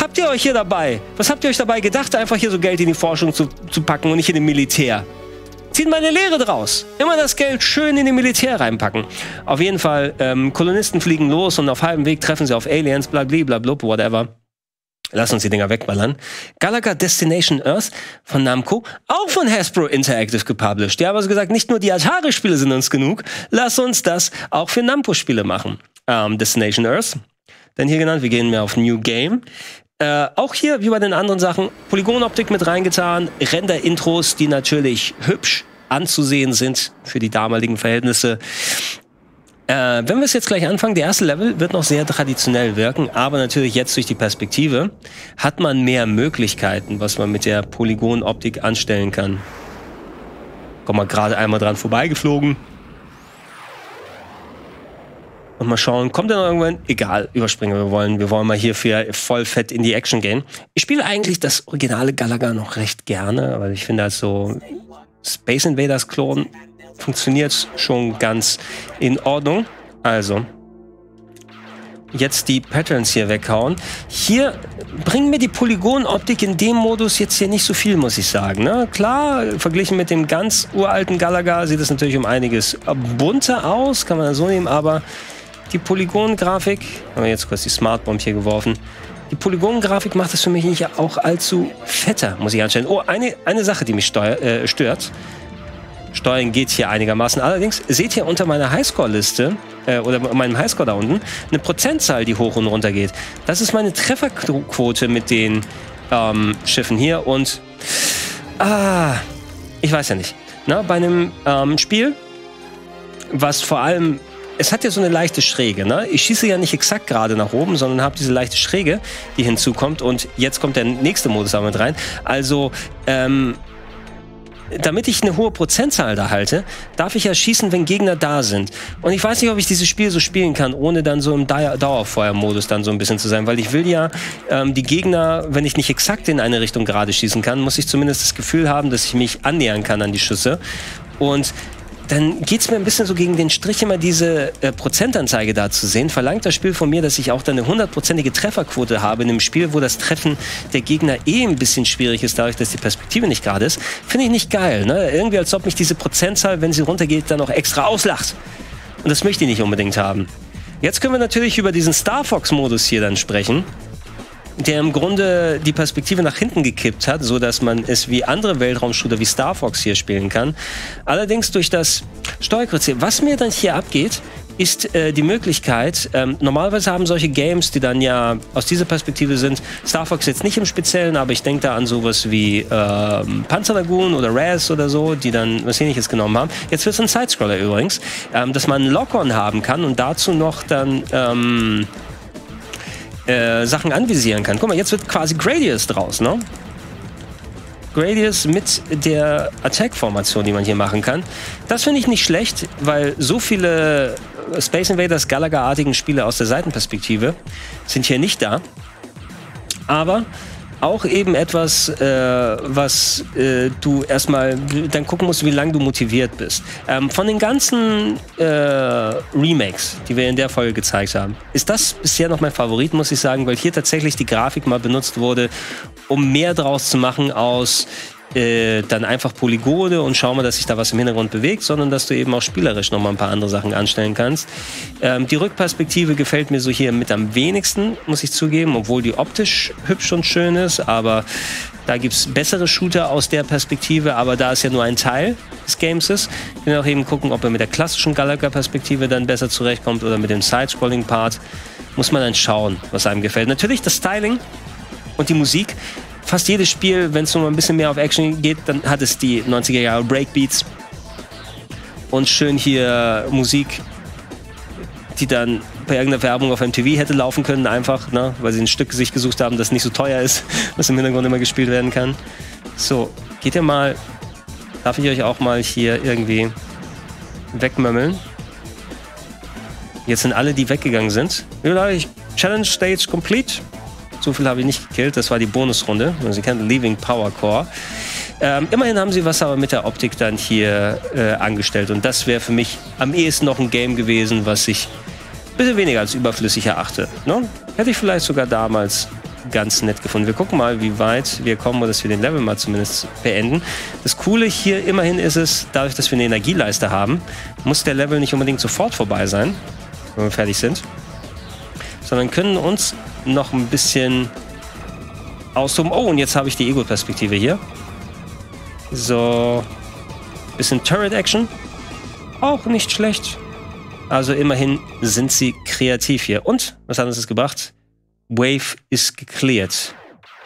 Habt ihr euch hier dabei? Was habt ihr euch dabei gedacht, einfach hier so Geld in die Forschung zu packen und nicht in den Militär? Zieht mal eine Lehre draus. Immer das Geld schön in den Militär reinpacken. Auf jeden Fall, Kolonisten fliegen los und auf halbem Weg treffen sie auf Aliens, blablablub, whatever. Lass uns die Dinger wegballern. Galaga Destination Earth von Namco, auch von Hasbro Interactive gepublished. Die haben also gesagt, nicht nur die Atari-Spiele sind uns genug, lass uns das auch für Namco-Spiele machen. Destination Earth, dann hier genannt, wir gehen mehr auf New Game. Auch hier, wie bei den anderen Sachen, Polygonoptik mit reingetan, Render-Intros, die natürlich hübsch anzusehen sind für die damaligen Verhältnisse. Wenn wir es jetzt gleich anfangen, der erste Level wird noch sehr traditionell wirken, aber natürlich jetzt durch die Perspektive hat man mehr Möglichkeiten, was man mit der Polygonoptik anstellen kann. Komm mal gerade einmal dran vorbeigeflogen. Und mal schauen, kommt er noch irgendwann? Egal, überspringen wir wollen mal hier voll fett in die Action gehen. Ich spiele eigentlich das originale Galaga noch recht gerne, weil ich finde, als so Space Invaders Klon funktioniert schon ganz in Ordnung. Also, jetzt die Patterns hier weghauen. Hier bringen mir die Polygonoptik in dem Modus jetzt hier nicht so viel, muss ich sagen. Ne? Klar, verglichen mit dem ganz uralten Galaga sieht es natürlich um einiges bunter aus, kann man das so nehmen, aber die Polygongrafik, haben wir jetzt kurz die Smartbomb hier geworfen, die Polygongrafik macht es für mich nicht auch allzu fetter, muss ich anstellen. Oh, eine Sache, die mich stört. Steuern geht hier einigermaßen. Allerdings seht ihr unter meiner Highscore-Liste oder meinem Highscore da unten eine Prozentzahl, die hoch und runter geht. Das ist meine Trefferquote mit den Schiffen hier und ich weiß ja nicht. Na, bei einem Spiel, was vor allem, es hat ja so eine leichte Schräge. Ne? Ich schieße ja nicht exakt gerade nach oben, sondern habe diese leichte Schräge, die hinzukommt und jetzt kommt der nächste Modus damit rein. Also, damit ich eine hohe Prozentzahl da halte, darf ich ja schießen, wenn Gegner da sind. Und ich weiß nicht, ob ich dieses Spiel so spielen kann, ohne dann so im Dauerfeuermodus dann so ein bisschen zu sein, weil ich will ja die Gegner, wenn ich nicht exakt in eine Richtung gerade schießen kann, muss ich zumindest das Gefühl haben, dass ich mich annähern kann an die Schüsse. Und dann geht es mir ein bisschen so gegen den Strich, immer diese Prozentanzeige da zu sehen. Verlangt das Spiel von mir, dass ich auch dann eine 100-prozentige Trefferquote habe in einem Spiel, wo das Treffen der Gegner eh ein bisschen schwierig ist, dadurch, dass die Perspektive nicht gerade ist. Finde ich nicht geil, ne? Irgendwie, als ob mich diese Prozentzahl, wenn sie runtergeht, dann auch extra auslacht. Und das möchte ich nicht unbedingt haben. Jetzt können wir natürlich über diesen Star Fox-Modus hier dann sprechen, der im Grunde die Perspektive nach hinten gekippt hat, so dass man es wie andere Weltraumshooter wie Star Fox hier spielen kann. Allerdings durch das Steuerkreuz, was mir dann hier abgeht, ist die Möglichkeit, normalerweise haben solche Games, die dann ja aus dieser Perspektive sind, Star Fox jetzt nicht im Speziellen, aber ich denke da an sowas wie Panzer Dragoon oder Raz oder so, die dann was Ähnliches genommen haben. Jetzt wird es ein Sidescroller übrigens, dass man einen Lock-on haben kann und dazu noch dann Sachen anvisieren kann. Guck mal, jetzt wird quasi Gradius draus, ne? Gradius mit der Attack-Formation, die man hier machen kann. Das finde ich nicht schlecht, weil so viele Space Invaders, Galaga-artigen Spiele aus der Seitenperspektive sind hier nicht da. Aber auch eben etwas, was du erstmal dann gucken musst, wie lange du motiviert bist. Von den ganzen Remakes, die wir in der Folge gezeigt haben, ist das bisher noch mein Favorit, muss ich sagen, weil hier tatsächlich die Grafik mal benutzt wurde, um mehr draus zu machen aus dann einfach Polygone und schau mal, dass sich da was im Hintergrund bewegt, sondern dass du eben auch spielerisch nochmal ein paar andere Sachen anstellen kannst. Die Rückperspektive gefällt mir so hier mit am wenigsten, muss ich zugeben, obwohl die optisch hübsch und schön ist, aber da gibt es bessere Shooter aus der Perspektive, aber da es ja nur ein Teil des Games ist, können wir auch eben gucken, ob er mit der klassischen Galaga-Perspektive dann besser zurechtkommt oder mit dem Sidescrolling-Part. Muss man dann schauen, was einem gefällt. Natürlich das Styling und die Musik. Fast jedes Spiel, wenn es nur mal ein bisschen mehr auf Action geht, dann hat es die 90er Jahre Breakbeats und schön hier Musik, die dann bei irgendeiner Werbung auf MTV hätte laufen können, einfach, ne? Weil sie ein Stück sich gesucht haben, das nicht so teuer ist, was im Hintergrund immer gespielt werden kann. So, geht ihr mal, darf ich euch auch mal hier irgendwie wegmömmeln? Jetzt sind alle, die weggegangen sind. Challenge Stage complete. So viel habe ich nicht gekillt, das war die Bonusrunde. Sie kennen Leaving Power Core. Immerhin haben sie was aber mit der Optik dann hier angestellt. Und das wäre für mich am ehesten noch ein Game gewesen, was ich ein bisschen weniger als überflüssig erachte. Ne? Hätte ich vielleicht sogar damals ganz nett gefunden. Wir gucken mal, wie weit wir kommen, dass wir den Level mal zumindest beenden. Das Coole hier immerhin ist es, dadurch, dass wir eine Energieleiste haben, muss der Level nicht unbedingt sofort vorbei sein, wenn wir fertig sind, sondern können uns noch ein bisschen auszoomen. Oh, und jetzt habe ich die Ego-Perspektive hier. So, bisschen Turret-Action. Auch nicht schlecht. Also immerhin sind sie kreativ hier. Und, was hat uns das gebracht? Wave is gecleared.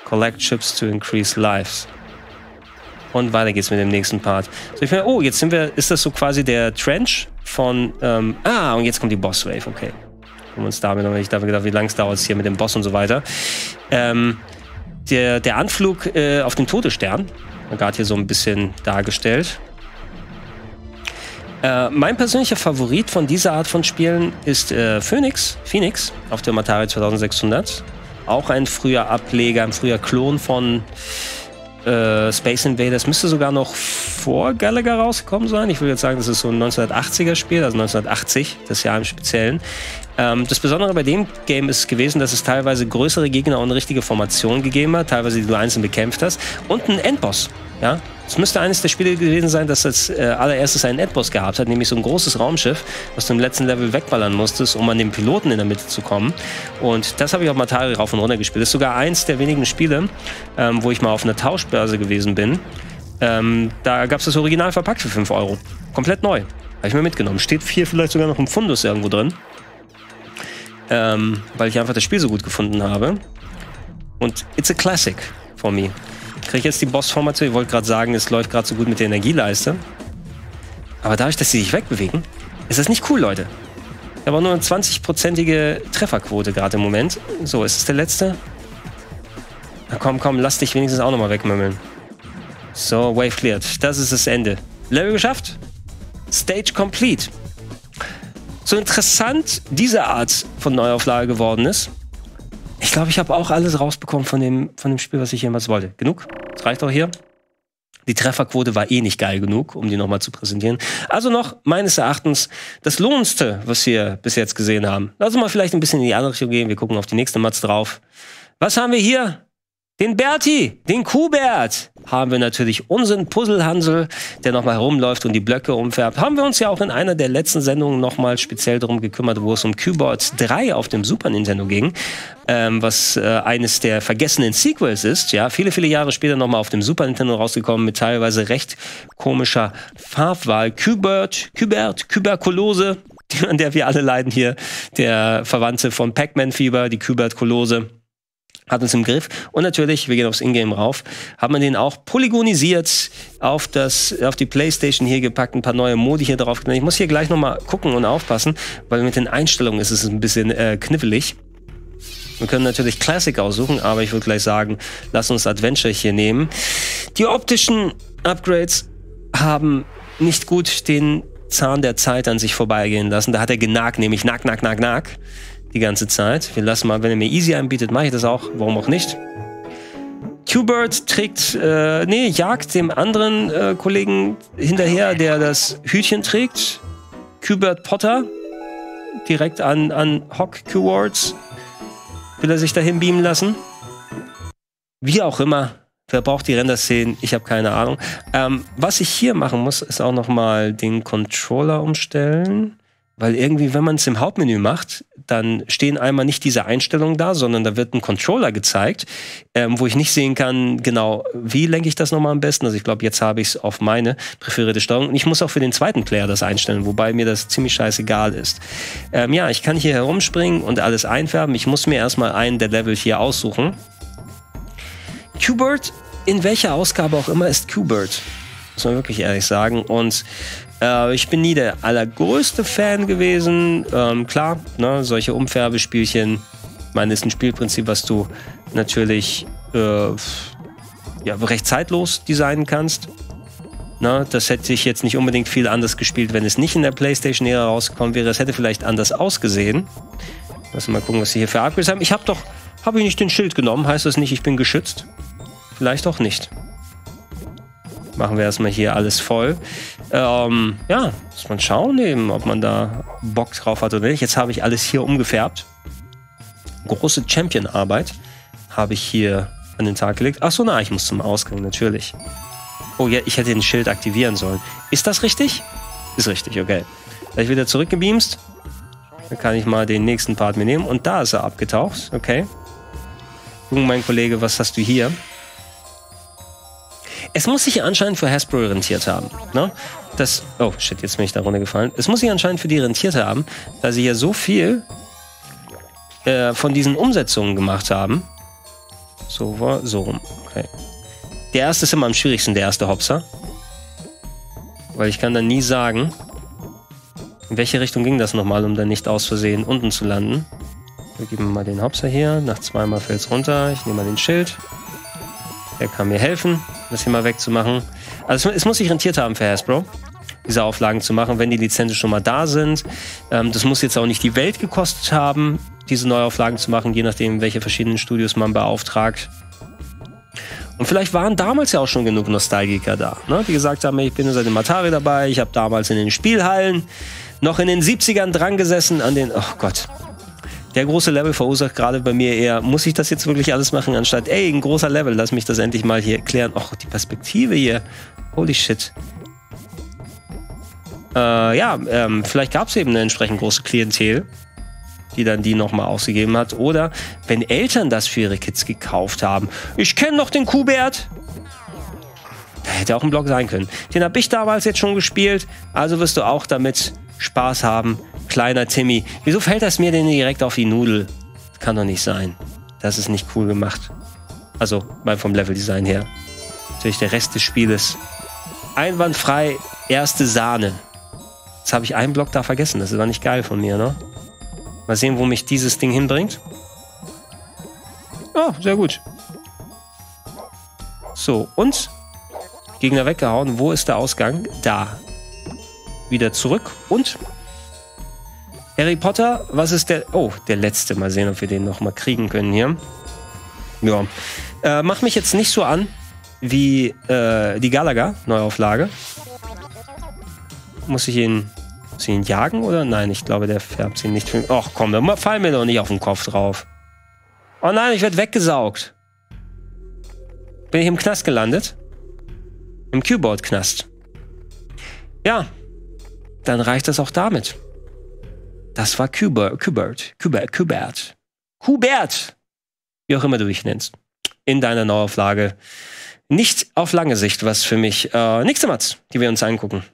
Collect chips to increase lives. Und weiter geht's mit dem nächsten Part. So, ich meine, oh, jetzt sind wir, ist das so quasi der Trench von, und jetzt kommt die Boss-Wave, okay. Um uns damit, aber ich habe gedacht, wie lange es dauert hier mit dem Boss und so weiter. Der Anflug auf den Todesstern, gerade hier so ein bisschen dargestellt. Mein persönlicher Favorit von dieser Art von Spielen ist Phoenix auf dem Atari 2600. Auch ein früher Ableger, ein früher Klon von Space Invaders müsste sogar noch vor Galaga rausgekommen sein. Ich würde jetzt sagen, das ist so ein 1980er Spiel, also 1980, das Jahr im Speziellen. Das Besondere bei dem Game ist gewesen, dass es teilweise größere Gegner und richtige Formationen gegeben hat, teilweise die du einzeln bekämpft hast, und einen Endboss. Ja? Es müsste eines der Spiele gewesen sein, das als allererstes einen Endboss gehabt hat, nämlich so ein großes Raumschiff, was du im letzten Level wegballern musstest, um an den Piloten in der Mitte zu kommen. Und das habe ich auf Atari rauf und runter gespielt. Das ist sogar eins der wenigen Spiele, wo ich mal auf einer Tauschbörse gewesen bin. Da gab es das Original verpackt für 5 Euro. Komplett neu. Habe ich mir mitgenommen. Steht hier vielleicht sogar noch im Fundus irgendwo drin. Weil ich einfach das Spiel so gut gefunden habe. Und it's a classic for me. Kriege ich jetzt die Boss-Formation? Ich wollte gerade sagen, es läuft gerade so gut mit der Energieleiste. Aber dadurch, dass sie sich wegbewegen, ist das nicht cool, Leute. Ich habe auch nur eine 20-prozentige Trefferquote gerade im Moment. So, ist es der letzte? Na komm, komm, lass dich wenigstens auch nochmal wegmümmeln. So, Wave cleared. Das ist das Ende. Level geschafft. Stage complete. So interessant diese Art von Neuauflage geworden ist. Ich glaube, ich habe auch alles rausbekommen von dem Spiel, was ich jemals wollte. Genug? Das reicht auch hier. Die Trefferquote war eh nicht geil genug, um die nochmal zu präsentieren. Also noch, meines Erachtens, das Lohnendste, was wir bis jetzt gesehen haben. Lass uns mal vielleicht ein bisschen in die andere Richtung gehen. Wir gucken auf die nächste Matz drauf. Was haben wir hier? Den Berti, den Q*bert, haben wir natürlich unseren Puzzlehansel, der nochmal herumläuft und die Blöcke umfärbt. Haben wir uns ja auch in einer der letzten Sendungen nochmal speziell darum gekümmert, wo es um Q*bert 3 auf dem Super Nintendo ging, was eines der vergessenen Sequels ist. Ja, viele, viele Jahre später nochmal auf dem Super Nintendo rausgekommen, mit teilweise recht komischer Farbwahl. Q*bert, Kyberkulose, an der wir alle leiden hier, der Verwandte von Pac-Man-Fieber, die Kyberkulose. Hat uns im Griff. Und natürlich, wir gehen aufs Ingame rauf, hat man den auch polygonisiert auf die PlayStation hier gepackt, ein paar neue Modi hier drauf. Ich muss hier gleich nochmal gucken und aufpassen, weil mit den Einstellungen ist es ein bisschen knifflig. Wir können natürlich Classic aussuchen, aber ich würde gleich sagen, lass uns Adventure hier nehmen. Die optischen Upgrades haben nicht gut den Zahn der Zeit an sich vorbeigehen lassen. Da hat er genagt, nämlich nag. Die ganze Zeit. Wir lassen mal, wenn er mir Easy anbietet, mache ich das auch. Warum auch nicht? Q*bert jagt dem anderen Kollegen hinterher, der das Hütchen trägt. Q*bert Potter. Direkt an Hawk Q*bert. Will er sich dahin beamen lassen? Wie auch immer. Wer braucht die Render-Szenen? Ich habe keine Ahnung. Was ich hier machen muss, ist auch nochmal den Controller umstellen. Weil irgendwie, wenn man es im Hauptmenü macht, dann stehen einmal nicht diese Einstellungen da, sondern da wird ein Controller gezeigt, wo ich nicht sehen kann, genau, wie lenke ich das nochmal am besten. Also ich glaube, jetzt habe ich es auf meine präferierte Steuerung. Und ich muss auch für den zweiten Player das einstellen, wobei mir das ziemlich scheißegal ist. Ja, ich kann hier herumspringen und alles einfärben. Ich muss mir erstmal einen der Level hier aussuchen. Q*bert, in welcher Ausgabe auch immer, ist Q*bert. Muss man wirklich ehrlich sagen. Und ich bin nie der allergrößte Fan gewesen. Klar, ne, solche Umfärbespielchen. Ich meine, das ist ein Spielprinzip, was du natürlich recht zeitlos designen kannst. Ne, das hätte ich jetzt nicht unbedingt viel anders gespielt, wenn es nicht in der PlayStation-Ära rausgekommen wäre. Es hätte vielleicht anders ausgesehen. Lass mal gucken, was sie hier für Upgrades haben. Habe ich nicht den Schild genommen? Heißt das nicht, ich bin geschützt? Vielleicht auch nicht. Machen wir erstmal hier alles voll. Muss man schauen eben, ob man da Bock drauf hat oder nicht. Jetzt habe ich alles hier umgefärbt. Große Champion-Arbeit habe ich hier an den Tag gelegt. Achso, na, ich muss zum Ausgang, natürlich. Oh ja, ich hätte den Schild aktivieren sollen. Ist das richtig? Ist richtig, okay. Gleich wieder zurückgebeamst. Dann kann ich mal den nächsten Part mir nehmen. Und da ist er abgetaucht, okay. Gucken, mein Kollege, was hast du hier? Es muss sich anscheinend für Hasbro rentiert haben. Ne? Oh shit, jetzt bin ich da runtergefallen. Es muss sich anscheinend für die rentiert haben, da sie ja so viel von diesen Umsetzungen gemacht haben. So rum. Okay. Der erste ist immer am schwierigsten, der erste Hopser. Weil ich kann dann nie sagen, in welche Richtung ging das nochmal, um dann nicht aus Versehen unten zu landen. Wir geben mal den Hopser hier. Nach zweimal fällt es runter. Ich nehme mal den Schild. Der kann mir helfen, das hier mal wegzumachen. Also es muss sich rentiert haben für Hasbro, diese Auflagen zu machen, wenn die Lizenzen schon mal da sind. Das muss jetzt auch nicht die Welt gekostet haben, diese Neuauflagen zu machen, je nachdem, welche verschiedenen Studios man beauftragt. Und vielleicht waren damals ja auch schon genug Nostalgiker da, ne? Die gesagt haben, ich bin seit dem Atari dabei, ich habe damals in den Spielhallen noch in den 70ern dran gesessen an den... Oh Gott. Der große Level verursacht gerade bei mir eher, muss ich das jetzt wirklich alles machen, anstatt, ey, ein großer Level, lass mich das endlich mal hier klären. Och, die Perspektive hier. Holy shit. Vielleicht gab es eben eine entsprechend große Klientel, die dann die nochmal ausgegeben hat. Oder wenn Eltern das für ihre Kids gekauft haben. Ich kenne noch den Q*bert. Hätte auch ein Blog sein können. Den habe ich damals jetzt schon gespielt, also wirst du auch damit Spaß haben. Kleiner Timmy. Wieso fällt das mir denn direkt auf die Nudel? Kann doch nicht sein. Das ist nicht cool gemacht. Also vom Leveldesign her. Natürlich der Rest des Spieles. Einwandfrei, erste Sahne. Jetzt habe ich einen Block da vergessen. Das war nicht geil von mir, ne? Mal sehen, wo mich dieses Ding hinbringt. Oh, sehr gut. So, und? Gegner weggehauen. Wo ist der Ausgang? Da. Wieder zurück und... Harry Potter, was ist der... Oh, der letzte. Mal sehen, ob wir den nochmal kriegen können hier. Ja. Mach mich jetzt nicht so an wie die Galaga-Neuauflage. Muss ich ihn jagen oder? Nein, ich glaube, der färbt sie nicht. Ach komm, da fallen mir doch nicht auf den Kopf drauf. Oh nein, ich werde weggesaugt. Bin ich im Knast gelandet? Im Q*bert-Knast. Ja. Dann reicht das auch damit. Das war Q*bert. Wie auch immer du dich nennst. In deiner Neuauflage. Nicht auf lange Sicht, was für mich nächste Mats, die wir uns angucken.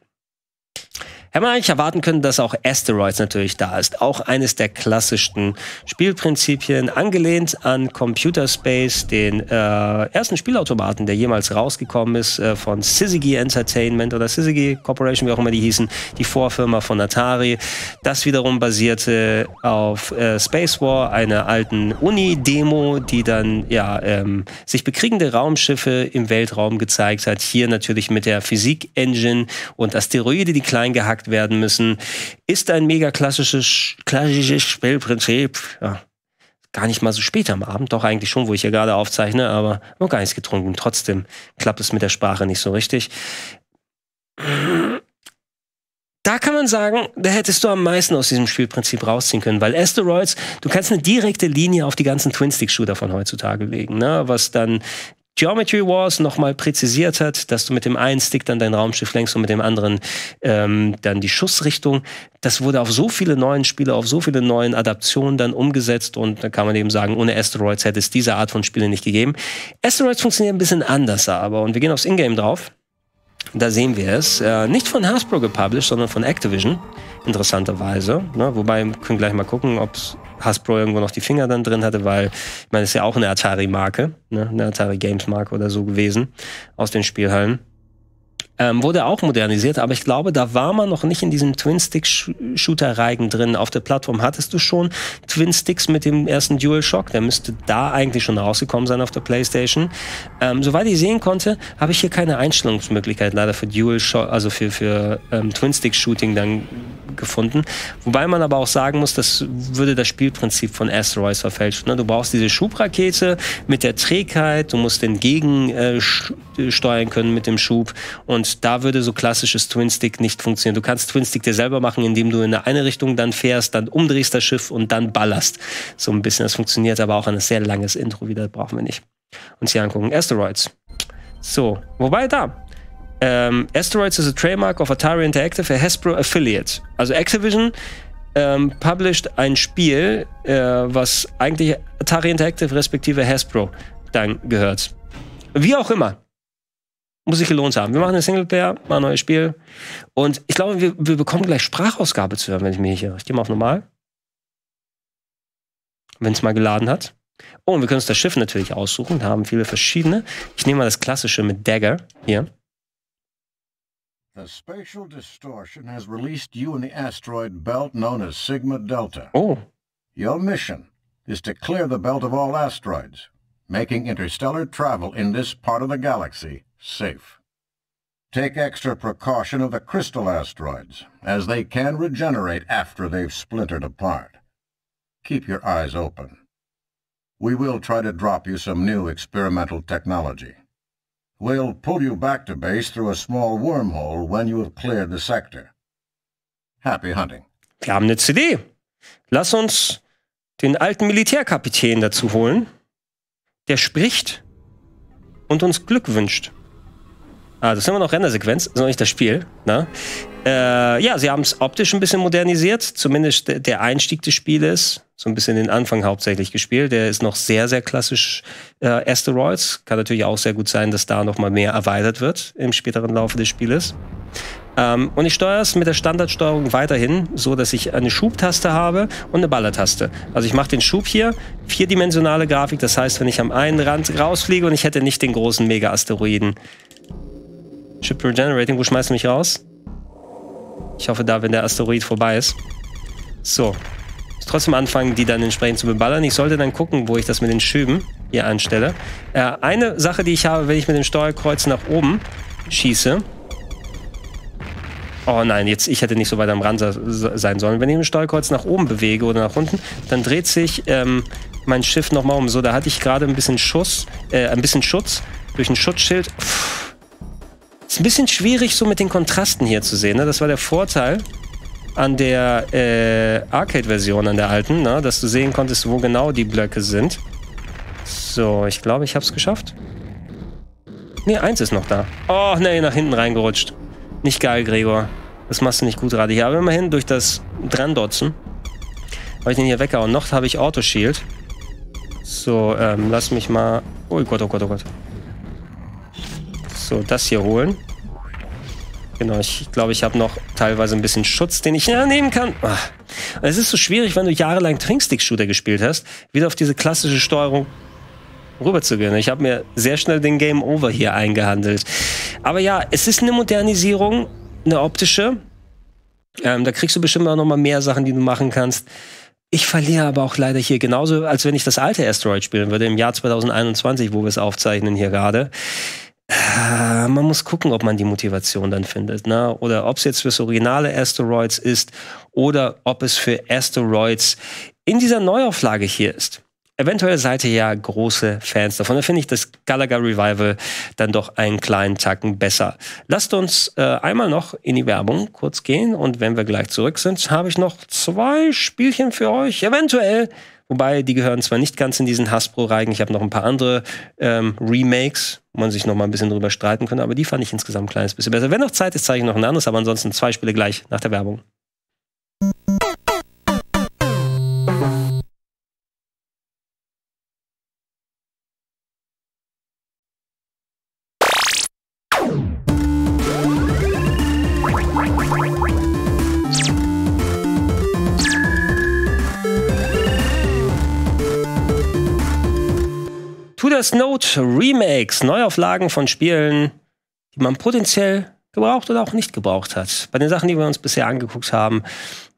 Hätte man eigentlich erwarten können, dass auch Asteroids natürlich da ist. Auch eines der klassischsten Spielprinzipien, angelehnt an Computer Space, den ersten Spielautomaten, der jemals rausgekommen ist, von Syzygy Entertainment oder Syzygy Corporation, wie auch immer die hießen, die Vorfirma von Atari. Das wiederum basierte auf Space War, einer alten Uni-Demo, die dann ja sich bekriegende Raumschiffe im Weltraum gezeigt hat. Hier natürlich mit der Physik-Engine und Asteroide, die klein gehackt werden müssen, ist ein mega klassisches Spielprinzip. Ja, gar nicht mal so spät am Abend, doch eigentlich schon, wo ich hier gerade aufzeichne, aber noch gar nichts getrunken. Trotzdem klappt es mit der Sprache nicht so richtig. Da kann man sagen, da hättest du am meisten aus diesem Spielprinzip rausziehen können, weil Asteroids, du kannst eine direkte Linie auf die ganzen Twin-Stick-Shooter von heutzutage legen, ne? Was dann Geometry Wars nochmal präzisiert hat, dass du mit dem einen Stick dann dein Raumschiff lenkst und mit dem anderen dann die Schussrichtung. Das wurde auf so viele neuen Spiele, auf so viele neuen Adaptionen dann umgesetzt und da kann man eben sagen, ohne Asteroids hätte es diese Art von Spiele nicht gegeben. Asteroids funktioniert ein bisschen anders aber und wir gehen aufs Ingame drauf. Da sehen wir es. Nicht von Hasbro gepublished, sondern von Activision, interessanterweise. Ne? Wobei, wir können gleich mal gucken, ob Hasbro irgendwo noch die Finger dann drin hatte, weil, ich meine, es ist ja auch eine Atari-Marke, ne? Eine Atari-Games-Marke oder so gewesen, aus den Spielhallen. Wurde auch modernisiert, aber ich glaube, da war man noch nicht in diesem Twin-Stick-Shooter-Reigen drin. Auf der Plattform hattest du schon Twin-Sticks mit dem ersten DualShock. Der müsste da eigentlich schon rausgekommen sein auf der PlayStation. Soweit ich sehen konnte, habe ich hier keine Einstellungsmöglichkeit leider für DualShock, also für Twin-Stick-Shooting dann gefunden. Wobei man aber auch sagen muss, das würde das Spielprinzip von Asteroids verfälschen. Ne? Du brauchst diese Schubrakete mit der Trägheit, du musst entgegen steuern können mit dem Schub und da würde so klassisches Twin-Stick nicht funktionieren. Du kannst Twin-Stick dir selber machen, indem du in eine Richtung dann fährst, dann umdrehst das Schiff und dann ballerst. So ein bisschen. Das funktioniert aber auch ein sehr langes Intro wieder. Brauchen wir nicht. Uns hier angucken. Asteroids. So. Wobei da. Asteroids is a trademark of Atari Interactive, a Hasbro affiliate. Also Activision published ein Spiel, was eigentlich Atari Interactive respektive Hasbro dann gehört. Wie auch immer. Muss sich gelohnt haben. Wir machen eine Singleplayer, mal ein neues Spiel. Und ich glaube, wir bekommen gleich Sprachausgabe zu hören, wenn ich mir hier... Ich gehe mal auf normal. Wenn es mal geladen hat. Oh, und wir können uns das Schiff natürlich aussuchen. Da haben viele verschiedene. Ich nehme mal das klassische mit Dagger. Hier. The spatial distortion has released you in the asteroid belt known as Sigma Delta. Oh. Your mission is to clear the belt of all asteroids, making interstellar travel in this part of the galaxy safe. Take extra precaution of the crystal asteroids, as they can regenerate after they've splintered apart. Keep your eyes open. We will try to drop you some new experimental technology. We'll pull you back to base through a small wormhole when you have cleared the sector. Happy hunting. Wir haben eine CD. Lass uns den alten Militärkapitän dazu holen, der spricht und uns Glück wünscht. Ah, das ist immer noch Rendersequenz, das ist noch nicht das Spiel. Na? Ja, sie haben es optisch ein bisschen modernisiert, zumindest der Einstieg des Spieles. So ein bisschen den Anfang hauptsächlich gespielt. Der ist noch sehr, sehr klassisch Asteroids. Kann natürlich auch sehr gut sein, dass da noch mal mehr erweitert wird im späteren Laufe des Spieles. Und ich steuere es mit der Standardsteuerung weiterhin, so dass ich eine Schubtaste habe und eine Ballertaste. Also ich mache den Schub hier, vierdimensionale Grafik. Das heißt, wenn ich am einen Rand rausfliege und ich hätte nicht den großen Mega-Asteroiden. Chip Regenerating, wo schmeißt du mich raus? Ich hoffe da, wenn der Asteroid vorbei ist. So. Trotzdem anfangen, die dann entsprechend zu beballern. Ich sollte dann gucken, wo ich das mit den Schüben hier anstelle. Eine Sache, die ich habe, wenn ich mit dem Steuerkreuz nach oben schieße. Oh nein, jetzt, ich hätte nicht so weit am Rand sein sollen. Wenn ich mit dem Steuerkreuz nach oben bewege oder nach unten, dann dreht sich mein Schiff nochmal um. So, da hatte ich gerade ein bisschen Schutz durch ein Schutzschild. Pff. Ist ein bisschen schwierig, so mit den Kontrasten hier zu sehen, ne? Das war der Vorteil an der Arcade-Version, an der alten, ne? Dass du sehen konntest, wo genau die Blöcke sind. So, ich glaube, ich habe es geschafft. Ne, eins ist noch da. Oh, ne, nach hinten reingerutscht. Nicht geil, Gregor. Das machst du nicht gut gerade hier. Aber immerhin durch das Drandotzen habe ich den hier weggehauen. Noch habe ich Autoshield. So, lass mich mal... Oh Gott, oh Gott, oh Gott. So, das hier holen. Genau, ich glaube, ich habe noch teilweise ein bisschen Schutz, den ich nehmen kann. Es ist so schwierig, wenn du jahrelang Trinkstick-Shooter gespielt hast, wieder auf diese klassische Steuerung rüberzugehen. Ich habe mir sehr schnell den Game Over hier eingehandelt. Aber ja, es ist eine Modernisierung, eine optische. Da kriegst du bestimmt auch noch mal mehr Sachen, die du machen kannst. Ich verliere aber auch leider hier genauso, als wenn ich das alte Asteroid spielen würde, im Jahr 2021, wo wir es aufzeichnen hier gerade. Man muss gucken, ob man die Motivation dann findet, ne? Oder ob es jetzt fürs originale Asteroids ist oder ob es für Asteroids in dieser Neuauflage hier ist. Eventuell seid ihr ja große Fans davon. Da finde ich das Galaga Revival dann doch einen kleinen Tacken besser. Lasst uns einmal noch in die Werbung kurz gehen und wenn wir gleich zurück sind, habe ich noch zwei Spielchen für euch, eventuell. Wobei, die gehören zwar nicht ganz in diesen Hasbro-Reigen. Ich habe noch ein paar andere Remakes, wo man sich noch mal ein bisschen drüber streiten könnte. Aber die fand ich insgesamt ein kleines bisschen besser. Wenn noch Zeit ist, zeige ich noch ein anderes. Aber ansonsten zwei Spiele gleich nach der Werbung. Note Remakes, Neuauflagen von Spielen, die man potenziell gebraucht oder auch nicht gebraucht hat. Bei den Sachen, die wir uns bisher angeguckt haben,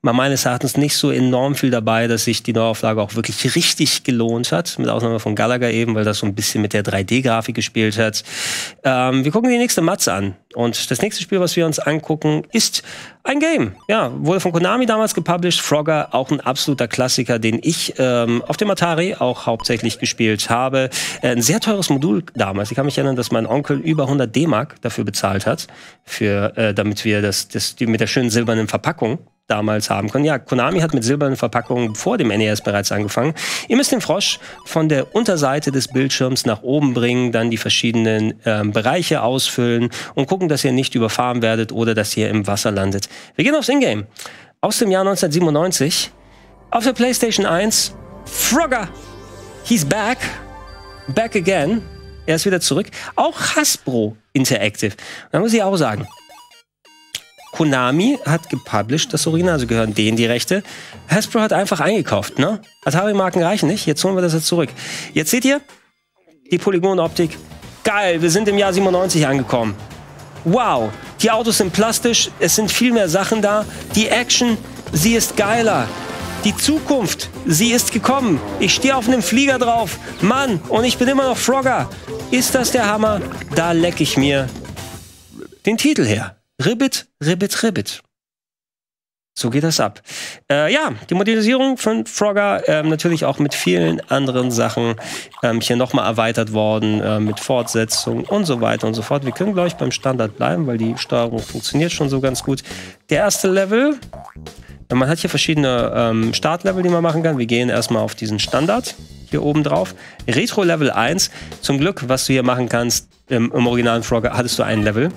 war meines Erachtens nicht so enorm viel dabei, dass sich die Neuauflage auch wirklich richtig gelohnt hat, mit Ausnahme von Galaga eben, weil das so ein bisschen mit der 3D-Grafik gespielt hat. Wir gucken die nächste Matze an. Und das nächste Spiel, was wir uns angucken, ist ein Game. Ja, wurde von Konami damals gepublished. Frogger, auch ein absoluter Klassiker, den ich auf dem Atari auch hauptsächlich gespielt habe. Ein sehr teures Modul damals. Ich kann mich erinnern, dass mein Onkel über 100 D-Mark dafür bezahlt hat, für, damit wir das mit der schönen silbernen Verpackung damals haben können. Ja, Konami hat mit silbernen Verpackungen vor dem NES bereits angefangen. Ihr müsst den Frosch von der Unterseite des Bildschirms nach oben bringen, dann die verschiedenen Bereiche ausfüllen und gucken, dass ihr nicht überfahren werdet oder dass ihr im Wasser landet. Wir gehen aufs Ingame. Aus dem Jahr 1997. Auf der PlayStation 1. Frogger! He's back. Back again. Er ist wieder zurück. Auch Hasbro Interactive. Da muss ich auch sagen, Konami hat gepublished das Original, also gehören denen die Rechte. Hasbro hat einfach eingekauft, ne? Atari-Marken reichen nicht, jetzt holen wir das jetzt zurück. Jetzt seht ihr die Polygonoptik. Geil, wir sind im Jahr 97 angekommen. Wow, die Autos sind plastisch, es sind viel mehr Sachen da. Die Action, sie ist geiler. Die Zukunft, sie ist gekommen. Ich stehe auf einem Flieger drauf. Mann, und ich bin immer noch Frogger. Ist das der Hammer? Da lecke ich mir den Titel her. Ribbit, Ribbit, Ribbit. So geht das ab. Ja, die Modernisierung von Frogger natürlich auch mit vielen anderen Sachen hier nochmal erweitert worden, mit Fortsetzung und so weiter und so fort. Wir können, glaube ich, beim Standard bleiben, weil die Steuerung funktioniert schon so ganz gut. Der erste Level, man hat hier verschiedene Startlevel, die man machen kann. Wir gehen erstmal auf diesen Standard hier oben drauf. Retro Level 1. Zum Glück, was du hier machen kannst, im originalen Frogger hattest du ein Level.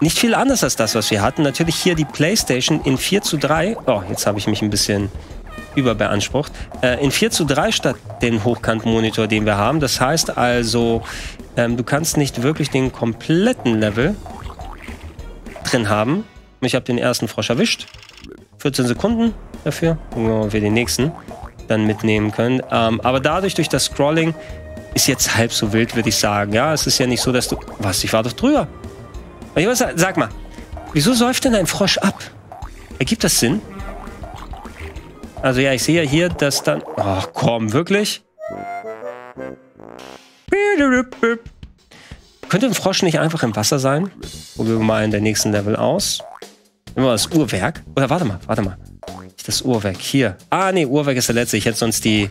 Nicht viel anders als das, was wir hatten. Natürlich hier die PlayStation in 4:3. Oh, jetzt habe ich mich ein bisschen überbeansprucht. In 4:3 statt den Hochkantmonitor, den wir haben. Das heißt also, du kannst nicht wirklich den kompletten Level drin haben. Ich habe den ersten Frosch erwischt. 14 Sekunden dafür, wo wir den nächsten dann mitnehmen können. Aber dadurch, durch das Scrolling, ist jetzt halb so wild, würde ich sagen. Ja, es ist ja nicht so, dass du... Was, ich war doch drüber. Sag mal, wieso säuft denn ein Frosch ab? Ergibt das Sinn? Also ja, ich sehe ja hier, dass dann... Ach komm, wirklich? Könnte ein Frosch nicht einfach im Wasser sein? Probieren wir mal in der nächsten Level aus. Nehmen wir das Uhrwerk. Oder warte mal. Das Uhrwerk hier. Ah, nee, Uhrwerk ist der letzte. Ich hätte sonst den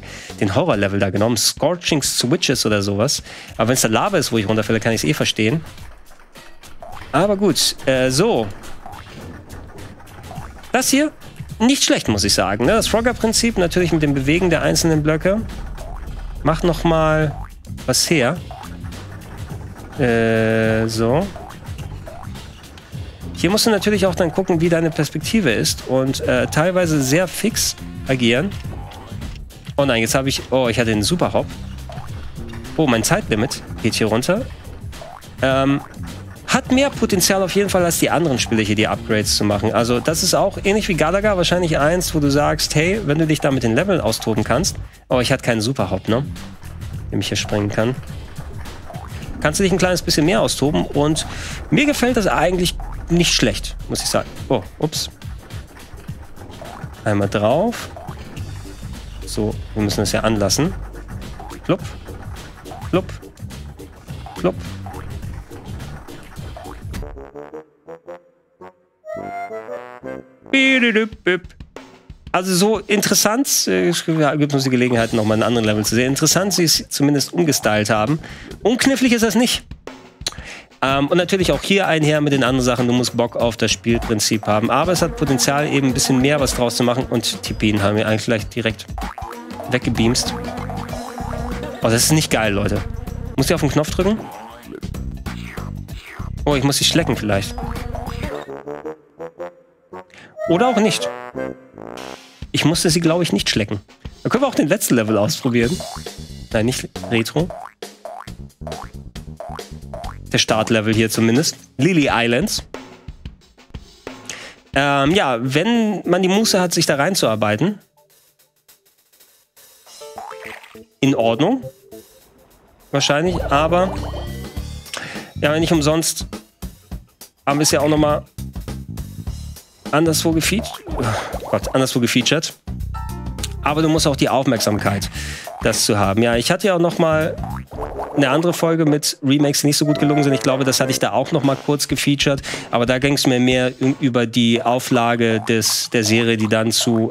Horror-Level da genommen. Scorching Switches oder sowas. Aber wenn es der Lava ist, wo ich runterfälle, kann ich es eh verstehen. Aber gut, so. Das hier, nicht schlecht, muss ich sagen. Ne? Das Frogger-Prinzip, natürlich mit dem Bewegen der einzelnen Blöcke. Macht nochmal was her. So. Hier musst du natürlich auch dann gucken, wie deine Perspektive ist und teilweise sehr fix agieren. Oh nein, jetzt habe ich... Oh, ich hatte den Superhop. Oh, mein Zeitlimit geht hier runter. Hat mehr Potenzial auf jeden Fall als die anderen Spiele hier, die Upgrades zu machen. Also das ist auch ähnlich wie Galaga wahrscheinlich eins, wo du sagst, hey, wenn du dich da mit den Leveln austoben kannst. Oh, ich hatte keinen Superhop, ne? Den ich hier springen kann. Kannst du dich ein kleines bisschen mehr austoben und mir gefällt das eigentlich nicht schlecht, muss ich sagen. Oh, ups. Einmal drauf. So, wir müssen das ja anlassen. Plupp. Plupp. Plupp. Also so interessant, es gibt uns die Gelegenheit, nochmal einen anderen Level zu sehen. Interessant, sie es zumindest umgestylt haben. Unknifflig ist das nicht. Und natürlich auch hier einher mit den anderen Sachen, du musst Bock auf das Spielprinzip haben. Aber es hat Potenzial, eben ein bisschen mehr was draus zu machen. Und die Bienen haben wir eigentlich gleich direkt weggebeamst. Oh, das ist nicht geil, Leute. Muss ich auf den Knopf drücken? Oh, ich muss sie schlecken vielleicht. Oder auch nicht. Ich musste sie, glaube ich, nicht schlecken. Dann können wir auch den letzten Level ausprobieren. Nein, nicht Retro. Der Startlevel hier zumindest. Lily Islands. Ja, wenn man die Muße hat, sich da reinzuarbeiten. In Ordnung. Wahrscheinlich, aber ja, nicht umsonst haben wir es ja auch nochmal anderswo gefeatured. Oh Gott, anderswo gefeatured. Aber du musst auch die Aufmerksamkeit, das zu haben. Ja, ich hatte ja auch nochmal eine andere Folge mit Remakes, die nicht so gut gelungen sind. Ich glaube, das hatte ich da auch nochmal kurz gefeatured. Aber da ging es mir mehr über die Auflage der Serie, die dann zu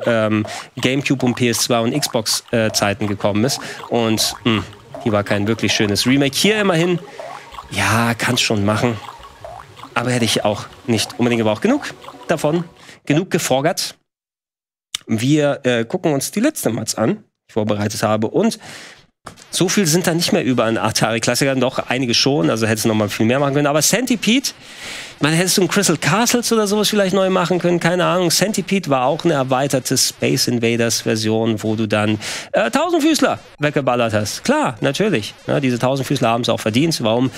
Gamecube und PS2 und Xbox-Zeiten gekommen ist. Und hier war kein wirklich schönes Remake. Hier immerhin, ja, kann's schon machen. Aber hätte ich auch nicht unbedingt gebraucht. Genug davon, genug gefroggert. Wir gucken uns die letzte Mats an, die ich vorbereitet habe. Und so viel sind da nicht mehr über an Atari-Klassikern. Doch, einige schon. Also hättest du noch mal viel mehr machen können. Aber Centipede, man hättest du ein Crystal Castles oder sowas vielleicht neu machen können. Keine Ahnung. Centipede war auch eine erweiterte Space Invaders-Version, wo du dann Tausendfüßler weggeballert hast. Klar, natürlich. Ja, diese Tausendfüßler haben es auch verdient. Warum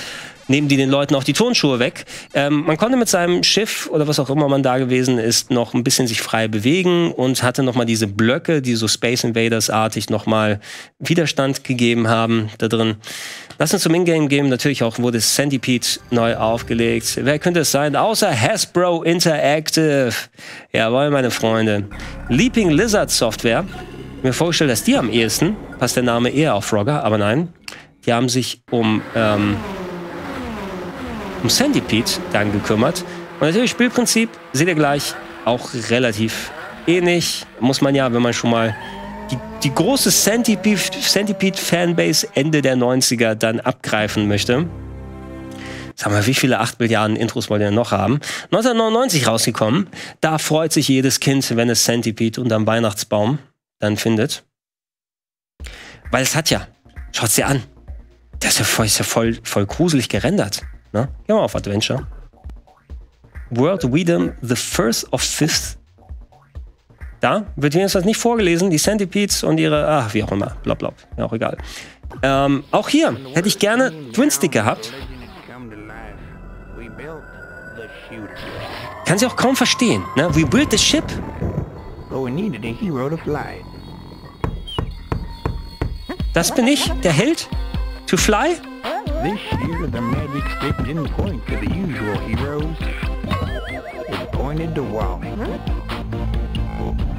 nehmen die den Leuten auch die Turnschuhe weg? Man konnte mit seinem Schiff oder was auch immer man da gewesen ist, noch ein bisschen sich frei bewegen und hatte nochmal diese Blöcke, die so Space Invaders-artig nochmal Widerstand gegeben haben da drin. Lass uns zum Ingame gehen. Natürlich auch wurde Centipede neu aufgelegt. Wer könnte es sein? Außer Hasbro Interactive. Jawohl, meine Freunde. Leaping Lizard Software. Mir vorgestellt, dass die am ehesten, passt der Name eher auf Frogger, aber nein. Die haben sich um Centipede dann gekümmert. Und natürlich Spielprinzip, seht ihr gleich, auch relativ ähnlich. Muss man ja, wenn man schon mal die große Centipede-Fanbase Ende der 90er dann abgreifen möchte. Sag mal, wie viele 8 Milliarden Intros wollt ihr noch haben? 1999 rausgekommen. Da freut sich jedes Kind, wenn es Centipede unterm Weihnachtsbaum dann findet. Weil es hat ja, schaut's dir an. Das ist ja voll gruselig gerendert. Ne? Gehen wir auf Adventure. World Freedom, the first of 5th. Da wird jedenfalls nicht vorgelesen, die Centipedes und ihre, ach, wie auch immer, blablabla, ja, auch egal. Auch hier hätte ich gerne Twinstick gehabt. Kann sie auch kaum verstehen, ne? We built the ship. Das bin ich, der Held. To fly? This year the magic stick didn't point to the usual heroes. It pointed to Wally.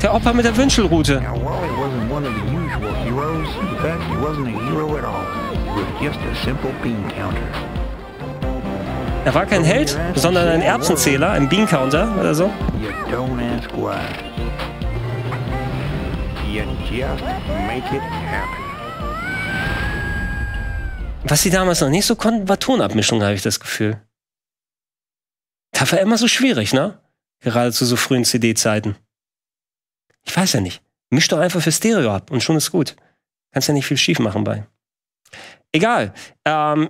Der Opa mit der Wünschelrute. Now Wally wasn't one of the usual heroes. In fact, he wasn't a hero at all. He was just a simple bean counter. Er war kein Held, sondern ein Erbsenzähler, ein Bean Counter oder so. You don't ask why. You just make it happen. Was sie damals noch nicht so konnten, war Tonabmischung, habe ich das Gefühl. Das war immer so schwierig, ne? Gerade zu so frühen CD-Zeiten. Ich weiß ja nicht. Misch doch einfach für Stereo ab und schon ist gut. Kannst ja nicht viel schief machen bei. Egal.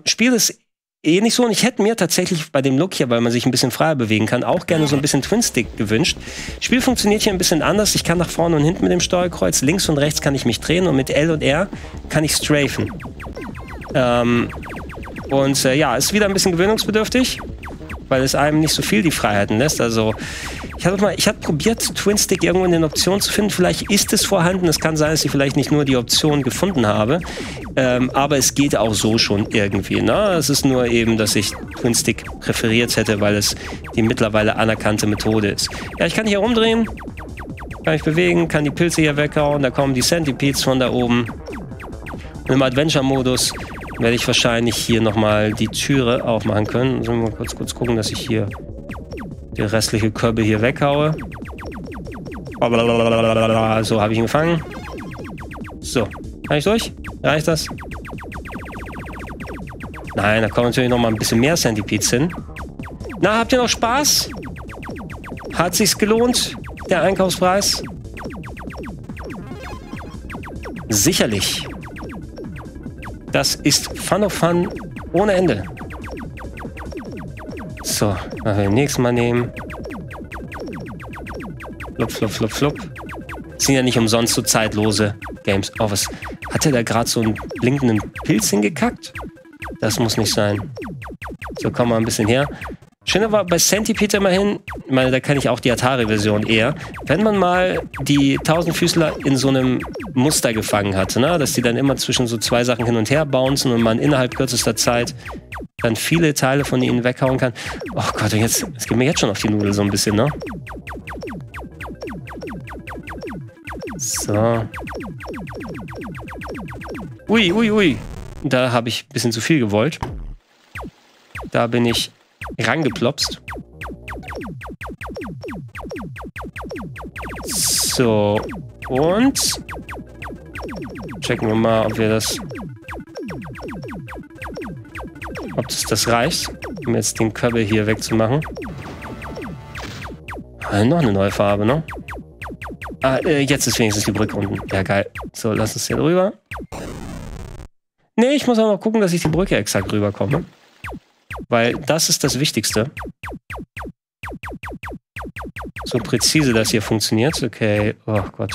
Spiel ist eh nicht so und ich hätte mir tatsächlich bei dem Look hier, weil man sich ein bisschen freier bewegen kann, auch gerne so ein bisschen Twin-Stick gewünscht. Spiel funktioniert hier ein bisschen anders. Ich kann nach vorne und hinten mit dem Steuerkreuz, links und rechts kann ich mich drehen und mit L und R kann ich strafen. Ja, ist wieder ein bisschen gewöhnungsbedürftig, weil es einem nicht so viel die Freiheiten lässt. Also, ich hatte probiert, Twinstick irgendwo in den Optionen zu finden. Vielleicht ist es vorhanden. Es kann sein, dass ich vielleicht nicht nur die Option gefunden habe. Aber es geht auch so schon irgendwie. Ne? Es ist nur eben, dass ich Twinstick präferiert hätte, weil es die mittlerweile anerkannte Methode ist. Ja, ich kann hier rumdrehen, kann mich bewegen, kann die Pilze hier weghauen. Da kommen die Centipedes von da oben. Und im Adventure-Modus werde ich wahrscheinlich hier nochmal die Türe aufmachen können. Sollen wir mal kurz gucken, dass ich hier die restliche Körbe hier weghaue. So, habe ich ihn gefangen. So, kann ich durch? Reicht das? Nein, da kommen natürlich nochmal ein bisschen mehr Centipedes hin. Na, habt ihr noch Spaß? Hat sich's gelohnt, der Einkaufspreis? Sicherlich. Das ist Fun of Fun ohne Ende. So, was wir im nächsten Mal nehmen. Flup, flup, flup, flup. Das sind ja nicht umsonst so zeitlose Games. Oh, was? Hat er da gerade so einen blinkenden Pilz hingekackt? Das muss nicht sein. So, komm mal ein bisschen her. Schöner war bei Centipede immerhin, ich meine, da kann ich auch die Atari-Version eher, wenn man mal die Tausendfüßler in so einem Muster gefangen hatte, ne? Dass die dann immer zwischen so zwei Sachen hin und her bouncen und man innerhalb kürzester Zeit dann viele Teile von ihnen weghauen kann. Oh Gott, es geht mir jetzt schon auf die Nudel so ein bisschen, ne? So. Ui, ui, ui. Da habe ich ein bisschen zu viel gewollt. Da bin ich rangeplopst. So, und checken wir mal, ob wir das, ob das reicht, um jetzt den Köbel hier wegzumachen. Noch eine neue Farbe, ne? Ah, jetzt ist wenigstens die Brücke unten. Ja, geil. So, lass uns hier rüber. Nee, ich muss auch noch gucken, dass ich die Brücke exakt rüberkomme. Weil das ist das Wichtigste. So präzise das hier funktioniert. Okay, oh Gott.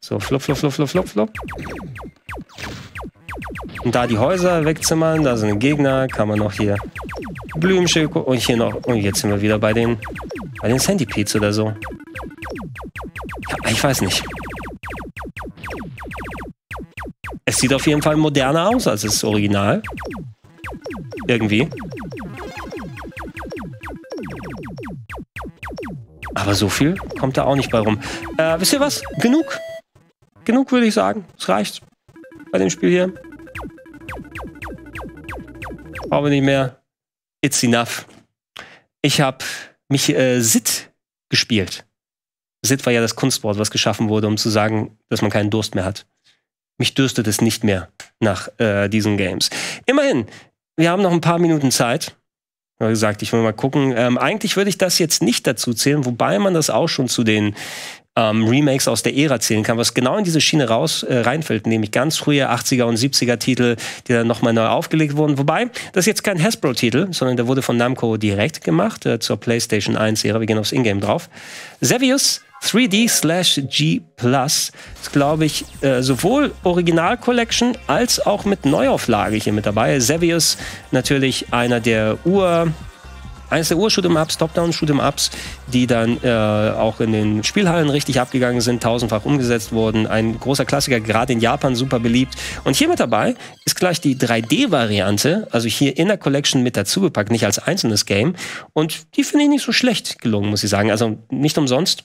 So, flop, flop, flop, flop, flop, flop. Und da die Häuser wegzimmern, da sind Gegner, kann man noch hier Blümenschild gucken. Und hier noch, und jetzt sind wir wieder bei den Centipedes oder so. Ja, ich weiß nicht. Es sieht auf jeden Fall moderner aus als das Original. Irgendwie. Aber so viel kommt da auch nicht bei rum. Wisst ihr was? Genug. Genug würde ich sagen. Es reicht. Bei dem Spiel hier. Brauchen wir nicht mehr. It's enough. Ich habe mich Sitt gespielt. Sitt war ja das Kunstwort, was geschaffen wurde, um zu sagen, dass man keinen Durst mehr hat. Mich dürstet es nicht mehr nach diesen Games. Immerhin, wir haben noch ein paar Minuten Zeit. Wie gesagt, ich will mal gucken. Eigentlich würde ich das jetzt nicht dazu zählen, wobei man das auch schon zu den Remakes aus der Ära zählen kann, was genau in diese Schiene reinfällt, nämlich ganz frühe 80er- und 70er-Titel, die dann nochmal neu aufgelegt wurden. Wobei, das ist jetzt kein Hasbro-Titel, sondern der wurde von Namco direkt gemacht, zur PlayStation 1-Ära. Wir gehen aufs Ingame drauf. Xevious 3D/G+. Ist, glaube ich, sowohl Original-Collection als auch mit Neuauflage hier mit dabei. Xevious, natürlich eines der Ur-Shoot'em-Ups, Top-Down-Shoot'em-Ups, die dann auch in den Spielhallen richtig abgegangen sind, tausendfach umgesetzt wurden. Ein großer Klassiker, gerade in Japan super beliebt. Und hier mit dabei ist gleich die 3D-Variante, also hier in der Collection mit dazugepackt, nicht als einzelnes Game. Und die finde ich nicht so schlecht gelungen, muss ich sagen. Also nicht umsonst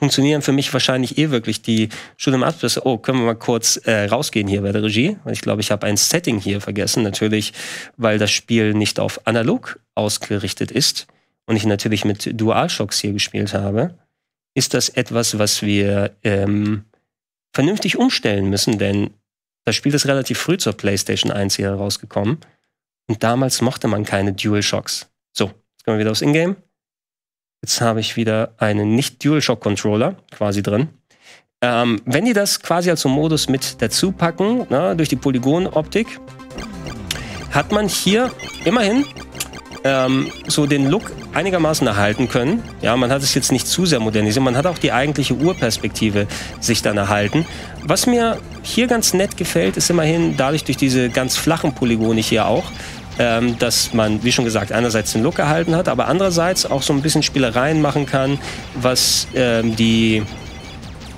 funktionieren für mich wahrscheinlich wirklich die Shoot'em-Ups. Oh, können wir mal kurz rausgehen hier bei der Regie? Ich glaube, ich habe ein Setting hier vergessen. Natürlich, weil das Spiel nicht auf analog ausgerichtet ist und ich natürlich mit DualShocks hier gespielt habe, ist das etwas, was wir vernünftig umstellen müssen, denn das Spiel ist relativ früh zur PlayStation 1 hier rausgekommen und damals mochte man keine DualShocks. So, jetzt gehen wir wieder aufs Ingame. Jetzt habe ich wieder einen Nicht-DualShock-Controller quasi drin. Wenn die das quasi als so Modus mit dazu packen, na, durch die Polygonoptik, hat man hier immerhin so den Look einigermaßen erhalten können. Ja, man hat es jetzt nicht zu sehr modernisiert, man hat auch die eigentliche Urperspektive sich dann erhalten. Was mir hier ganz nett gefällt, ist immerhin dadurch durch diese ganz flachen Polygone hier auch, dass man, wie schon gesagt, einerseits den Look erhalten hat, aber andererseits auch so ein bisschen Spielereien machen kann, was die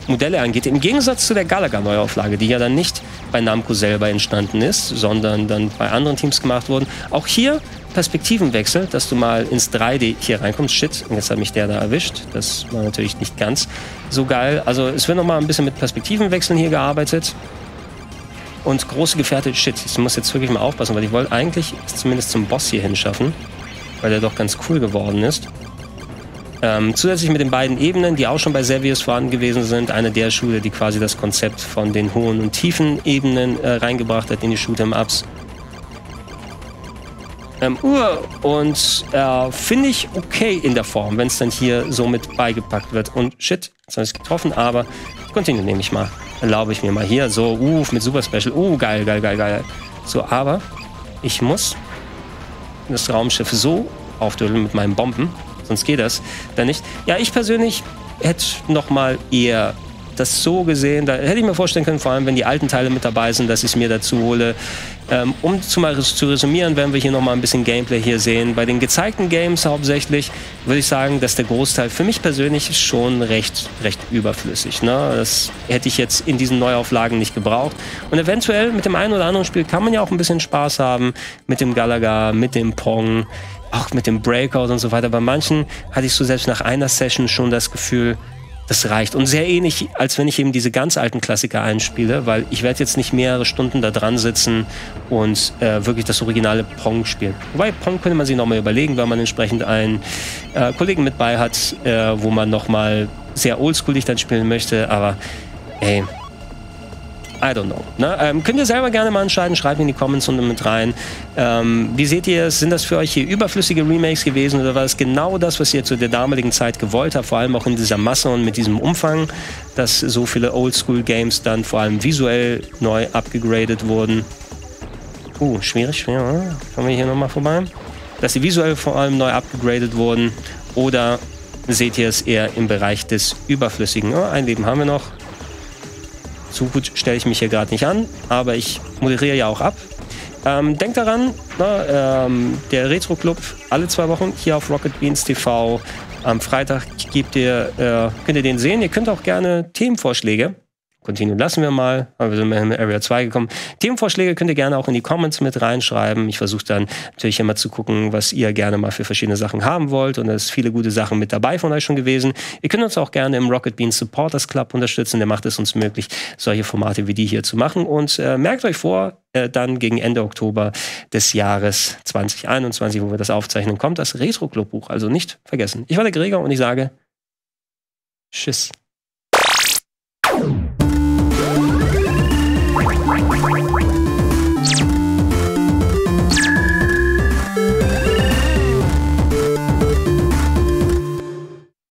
Modelle angeht. Im Gegensatz zu der Galaga-Neuauflage, die ja dann nicht bei Namco selber entstanden ist, sondern dann bei anderen Teams gemacht wurden. Auch hier Perspektivenwechsel, dass du mal ins 3D hier reinkommst. Shit, und jetzt hat mich der da erwischt. Das war natürlich nicht ganz so geil. Also es wird nochmal ein bisschen mit Perspektivenwechseln hier gearbeitet. Und große Gefährte, shit, ich muss jetzt wirklich mal aufpassen, weil ich wollte eigentlich zumindest zum Boss hier hinschaffen, weil der doch ganz cool geworden ist. Zusätzlich mit den beiden Ebenen, die auch schon bei Xevious vorhanden gewesen sind, eine der Schule, die quasi das Konzept von den hohen und tiefen Ebenen reingebracht hat in die Shoot'em-Ups. Finde ich okay in der Form, wenn es dann hier so mit beigepackt wird. Und shit, jetzt habe ich es getroffen, aber Continue nehme ich mal. Erlaube ich mir mal hier. So, mit Super Special. Geil, geil, geil, geil. So, aber ich muss das Raumschiff so aufdödeln mit meinen Bomben. Sonst geht das dann nicht. Ja, ich persönlich hätte noch mal eher das so gesehen. Da hätte ich mir vorstellen können, vor allem, wenn die alten Teile mit dabei sind, dass ich es mir dazu hole. Um zu resümieren, werden wir hier noch mal ein bisschen Gameplay hier sehen. Bei den gezeigten Games hauptsächlich würde ich sagen, dass der Großteil für mich persönlich schon recht überflüssig, ne? Das hätte ich jetzt in diesen Neuauflagen nicht gebraucht. Und eventuell mit dem einen oder anderen Spiel kann man ja auch ein bisschen Spaß haben. Mit dem Galaga, mit dem Pong, auch mit dem Breakout und so weiter. Bei manchen hatte ich so selbst nach einer Session schon das Gefühl, das reicht. Und sehr ähnlich, als wenn ich eben diese ganz alten Klassiker einspiele, weil ich werde jetzt nicht mehrere Stunden da dran sitzen und wirklich das originale Pong spielen. Wobei, Pong könnte man sich nochmal überlegen, weil man entsprechend einen Kollegen mit bei hat, wo man nochmal sehr oldschoolig dann spielen möchte, aber ey, I don't know. Ne? Könnt ihr selber gerne mal entscheiden, schreibt in die Comments unten mit rein. Wie seht ihr es? Sind das für euch hier überflüssige Remakes gewesen oder war es genau das, was ihr zu der damaligen Zeit gewollt habt, vor allem auch in dieser Masse und mit diesem Umfang, dass so viele Oldschool-Games dann vor allem visuell neu abgegradet wurden? Schwierig. Ja, kommen wir hier nochmal vorbei. Dass sie visuell vor allem neu abgegradet wurden oder seht ihr es eher im Bereich des Überflüssigen? Oh, ein Leben haben wir noch. So gut stelle ich mich hier gerade nicht an, aber ich moderiere ja auch ab. Denkt daran, der Retro Klub alle 2 Wochen hier auf Rocket Beans TV. Am Freitag könnt ihr den sehen. Ihr könnt auch gerne Themenvorschläge Continue lassen wir mal, aber wir sind immerhin mit Area 2 gekommen. Themenvorschläge könnt ihr gerne auch in die Comments mit reinschreiben. Ich versuche dann natürlich immer zu gucken, was ihr gerne mal für verschiedene Sachen haben wollt. Und da ist viele gute Sachen mit dabei von euch schon gewesen. Ihr könnt uns auch gerne im Rocket Beans Supporters Club unterstützen. Der macht es uns möglich, solche Formate wie die hier zu machen. Und merkt euch vor, dann gegen Ende Oktober des Jahres 2021, wo wir das aufzeichnen, kommt das Retro Klub Buch. Also nicht vergessen. Ich war der Gregor und ich sage tschüss. Right, right, right.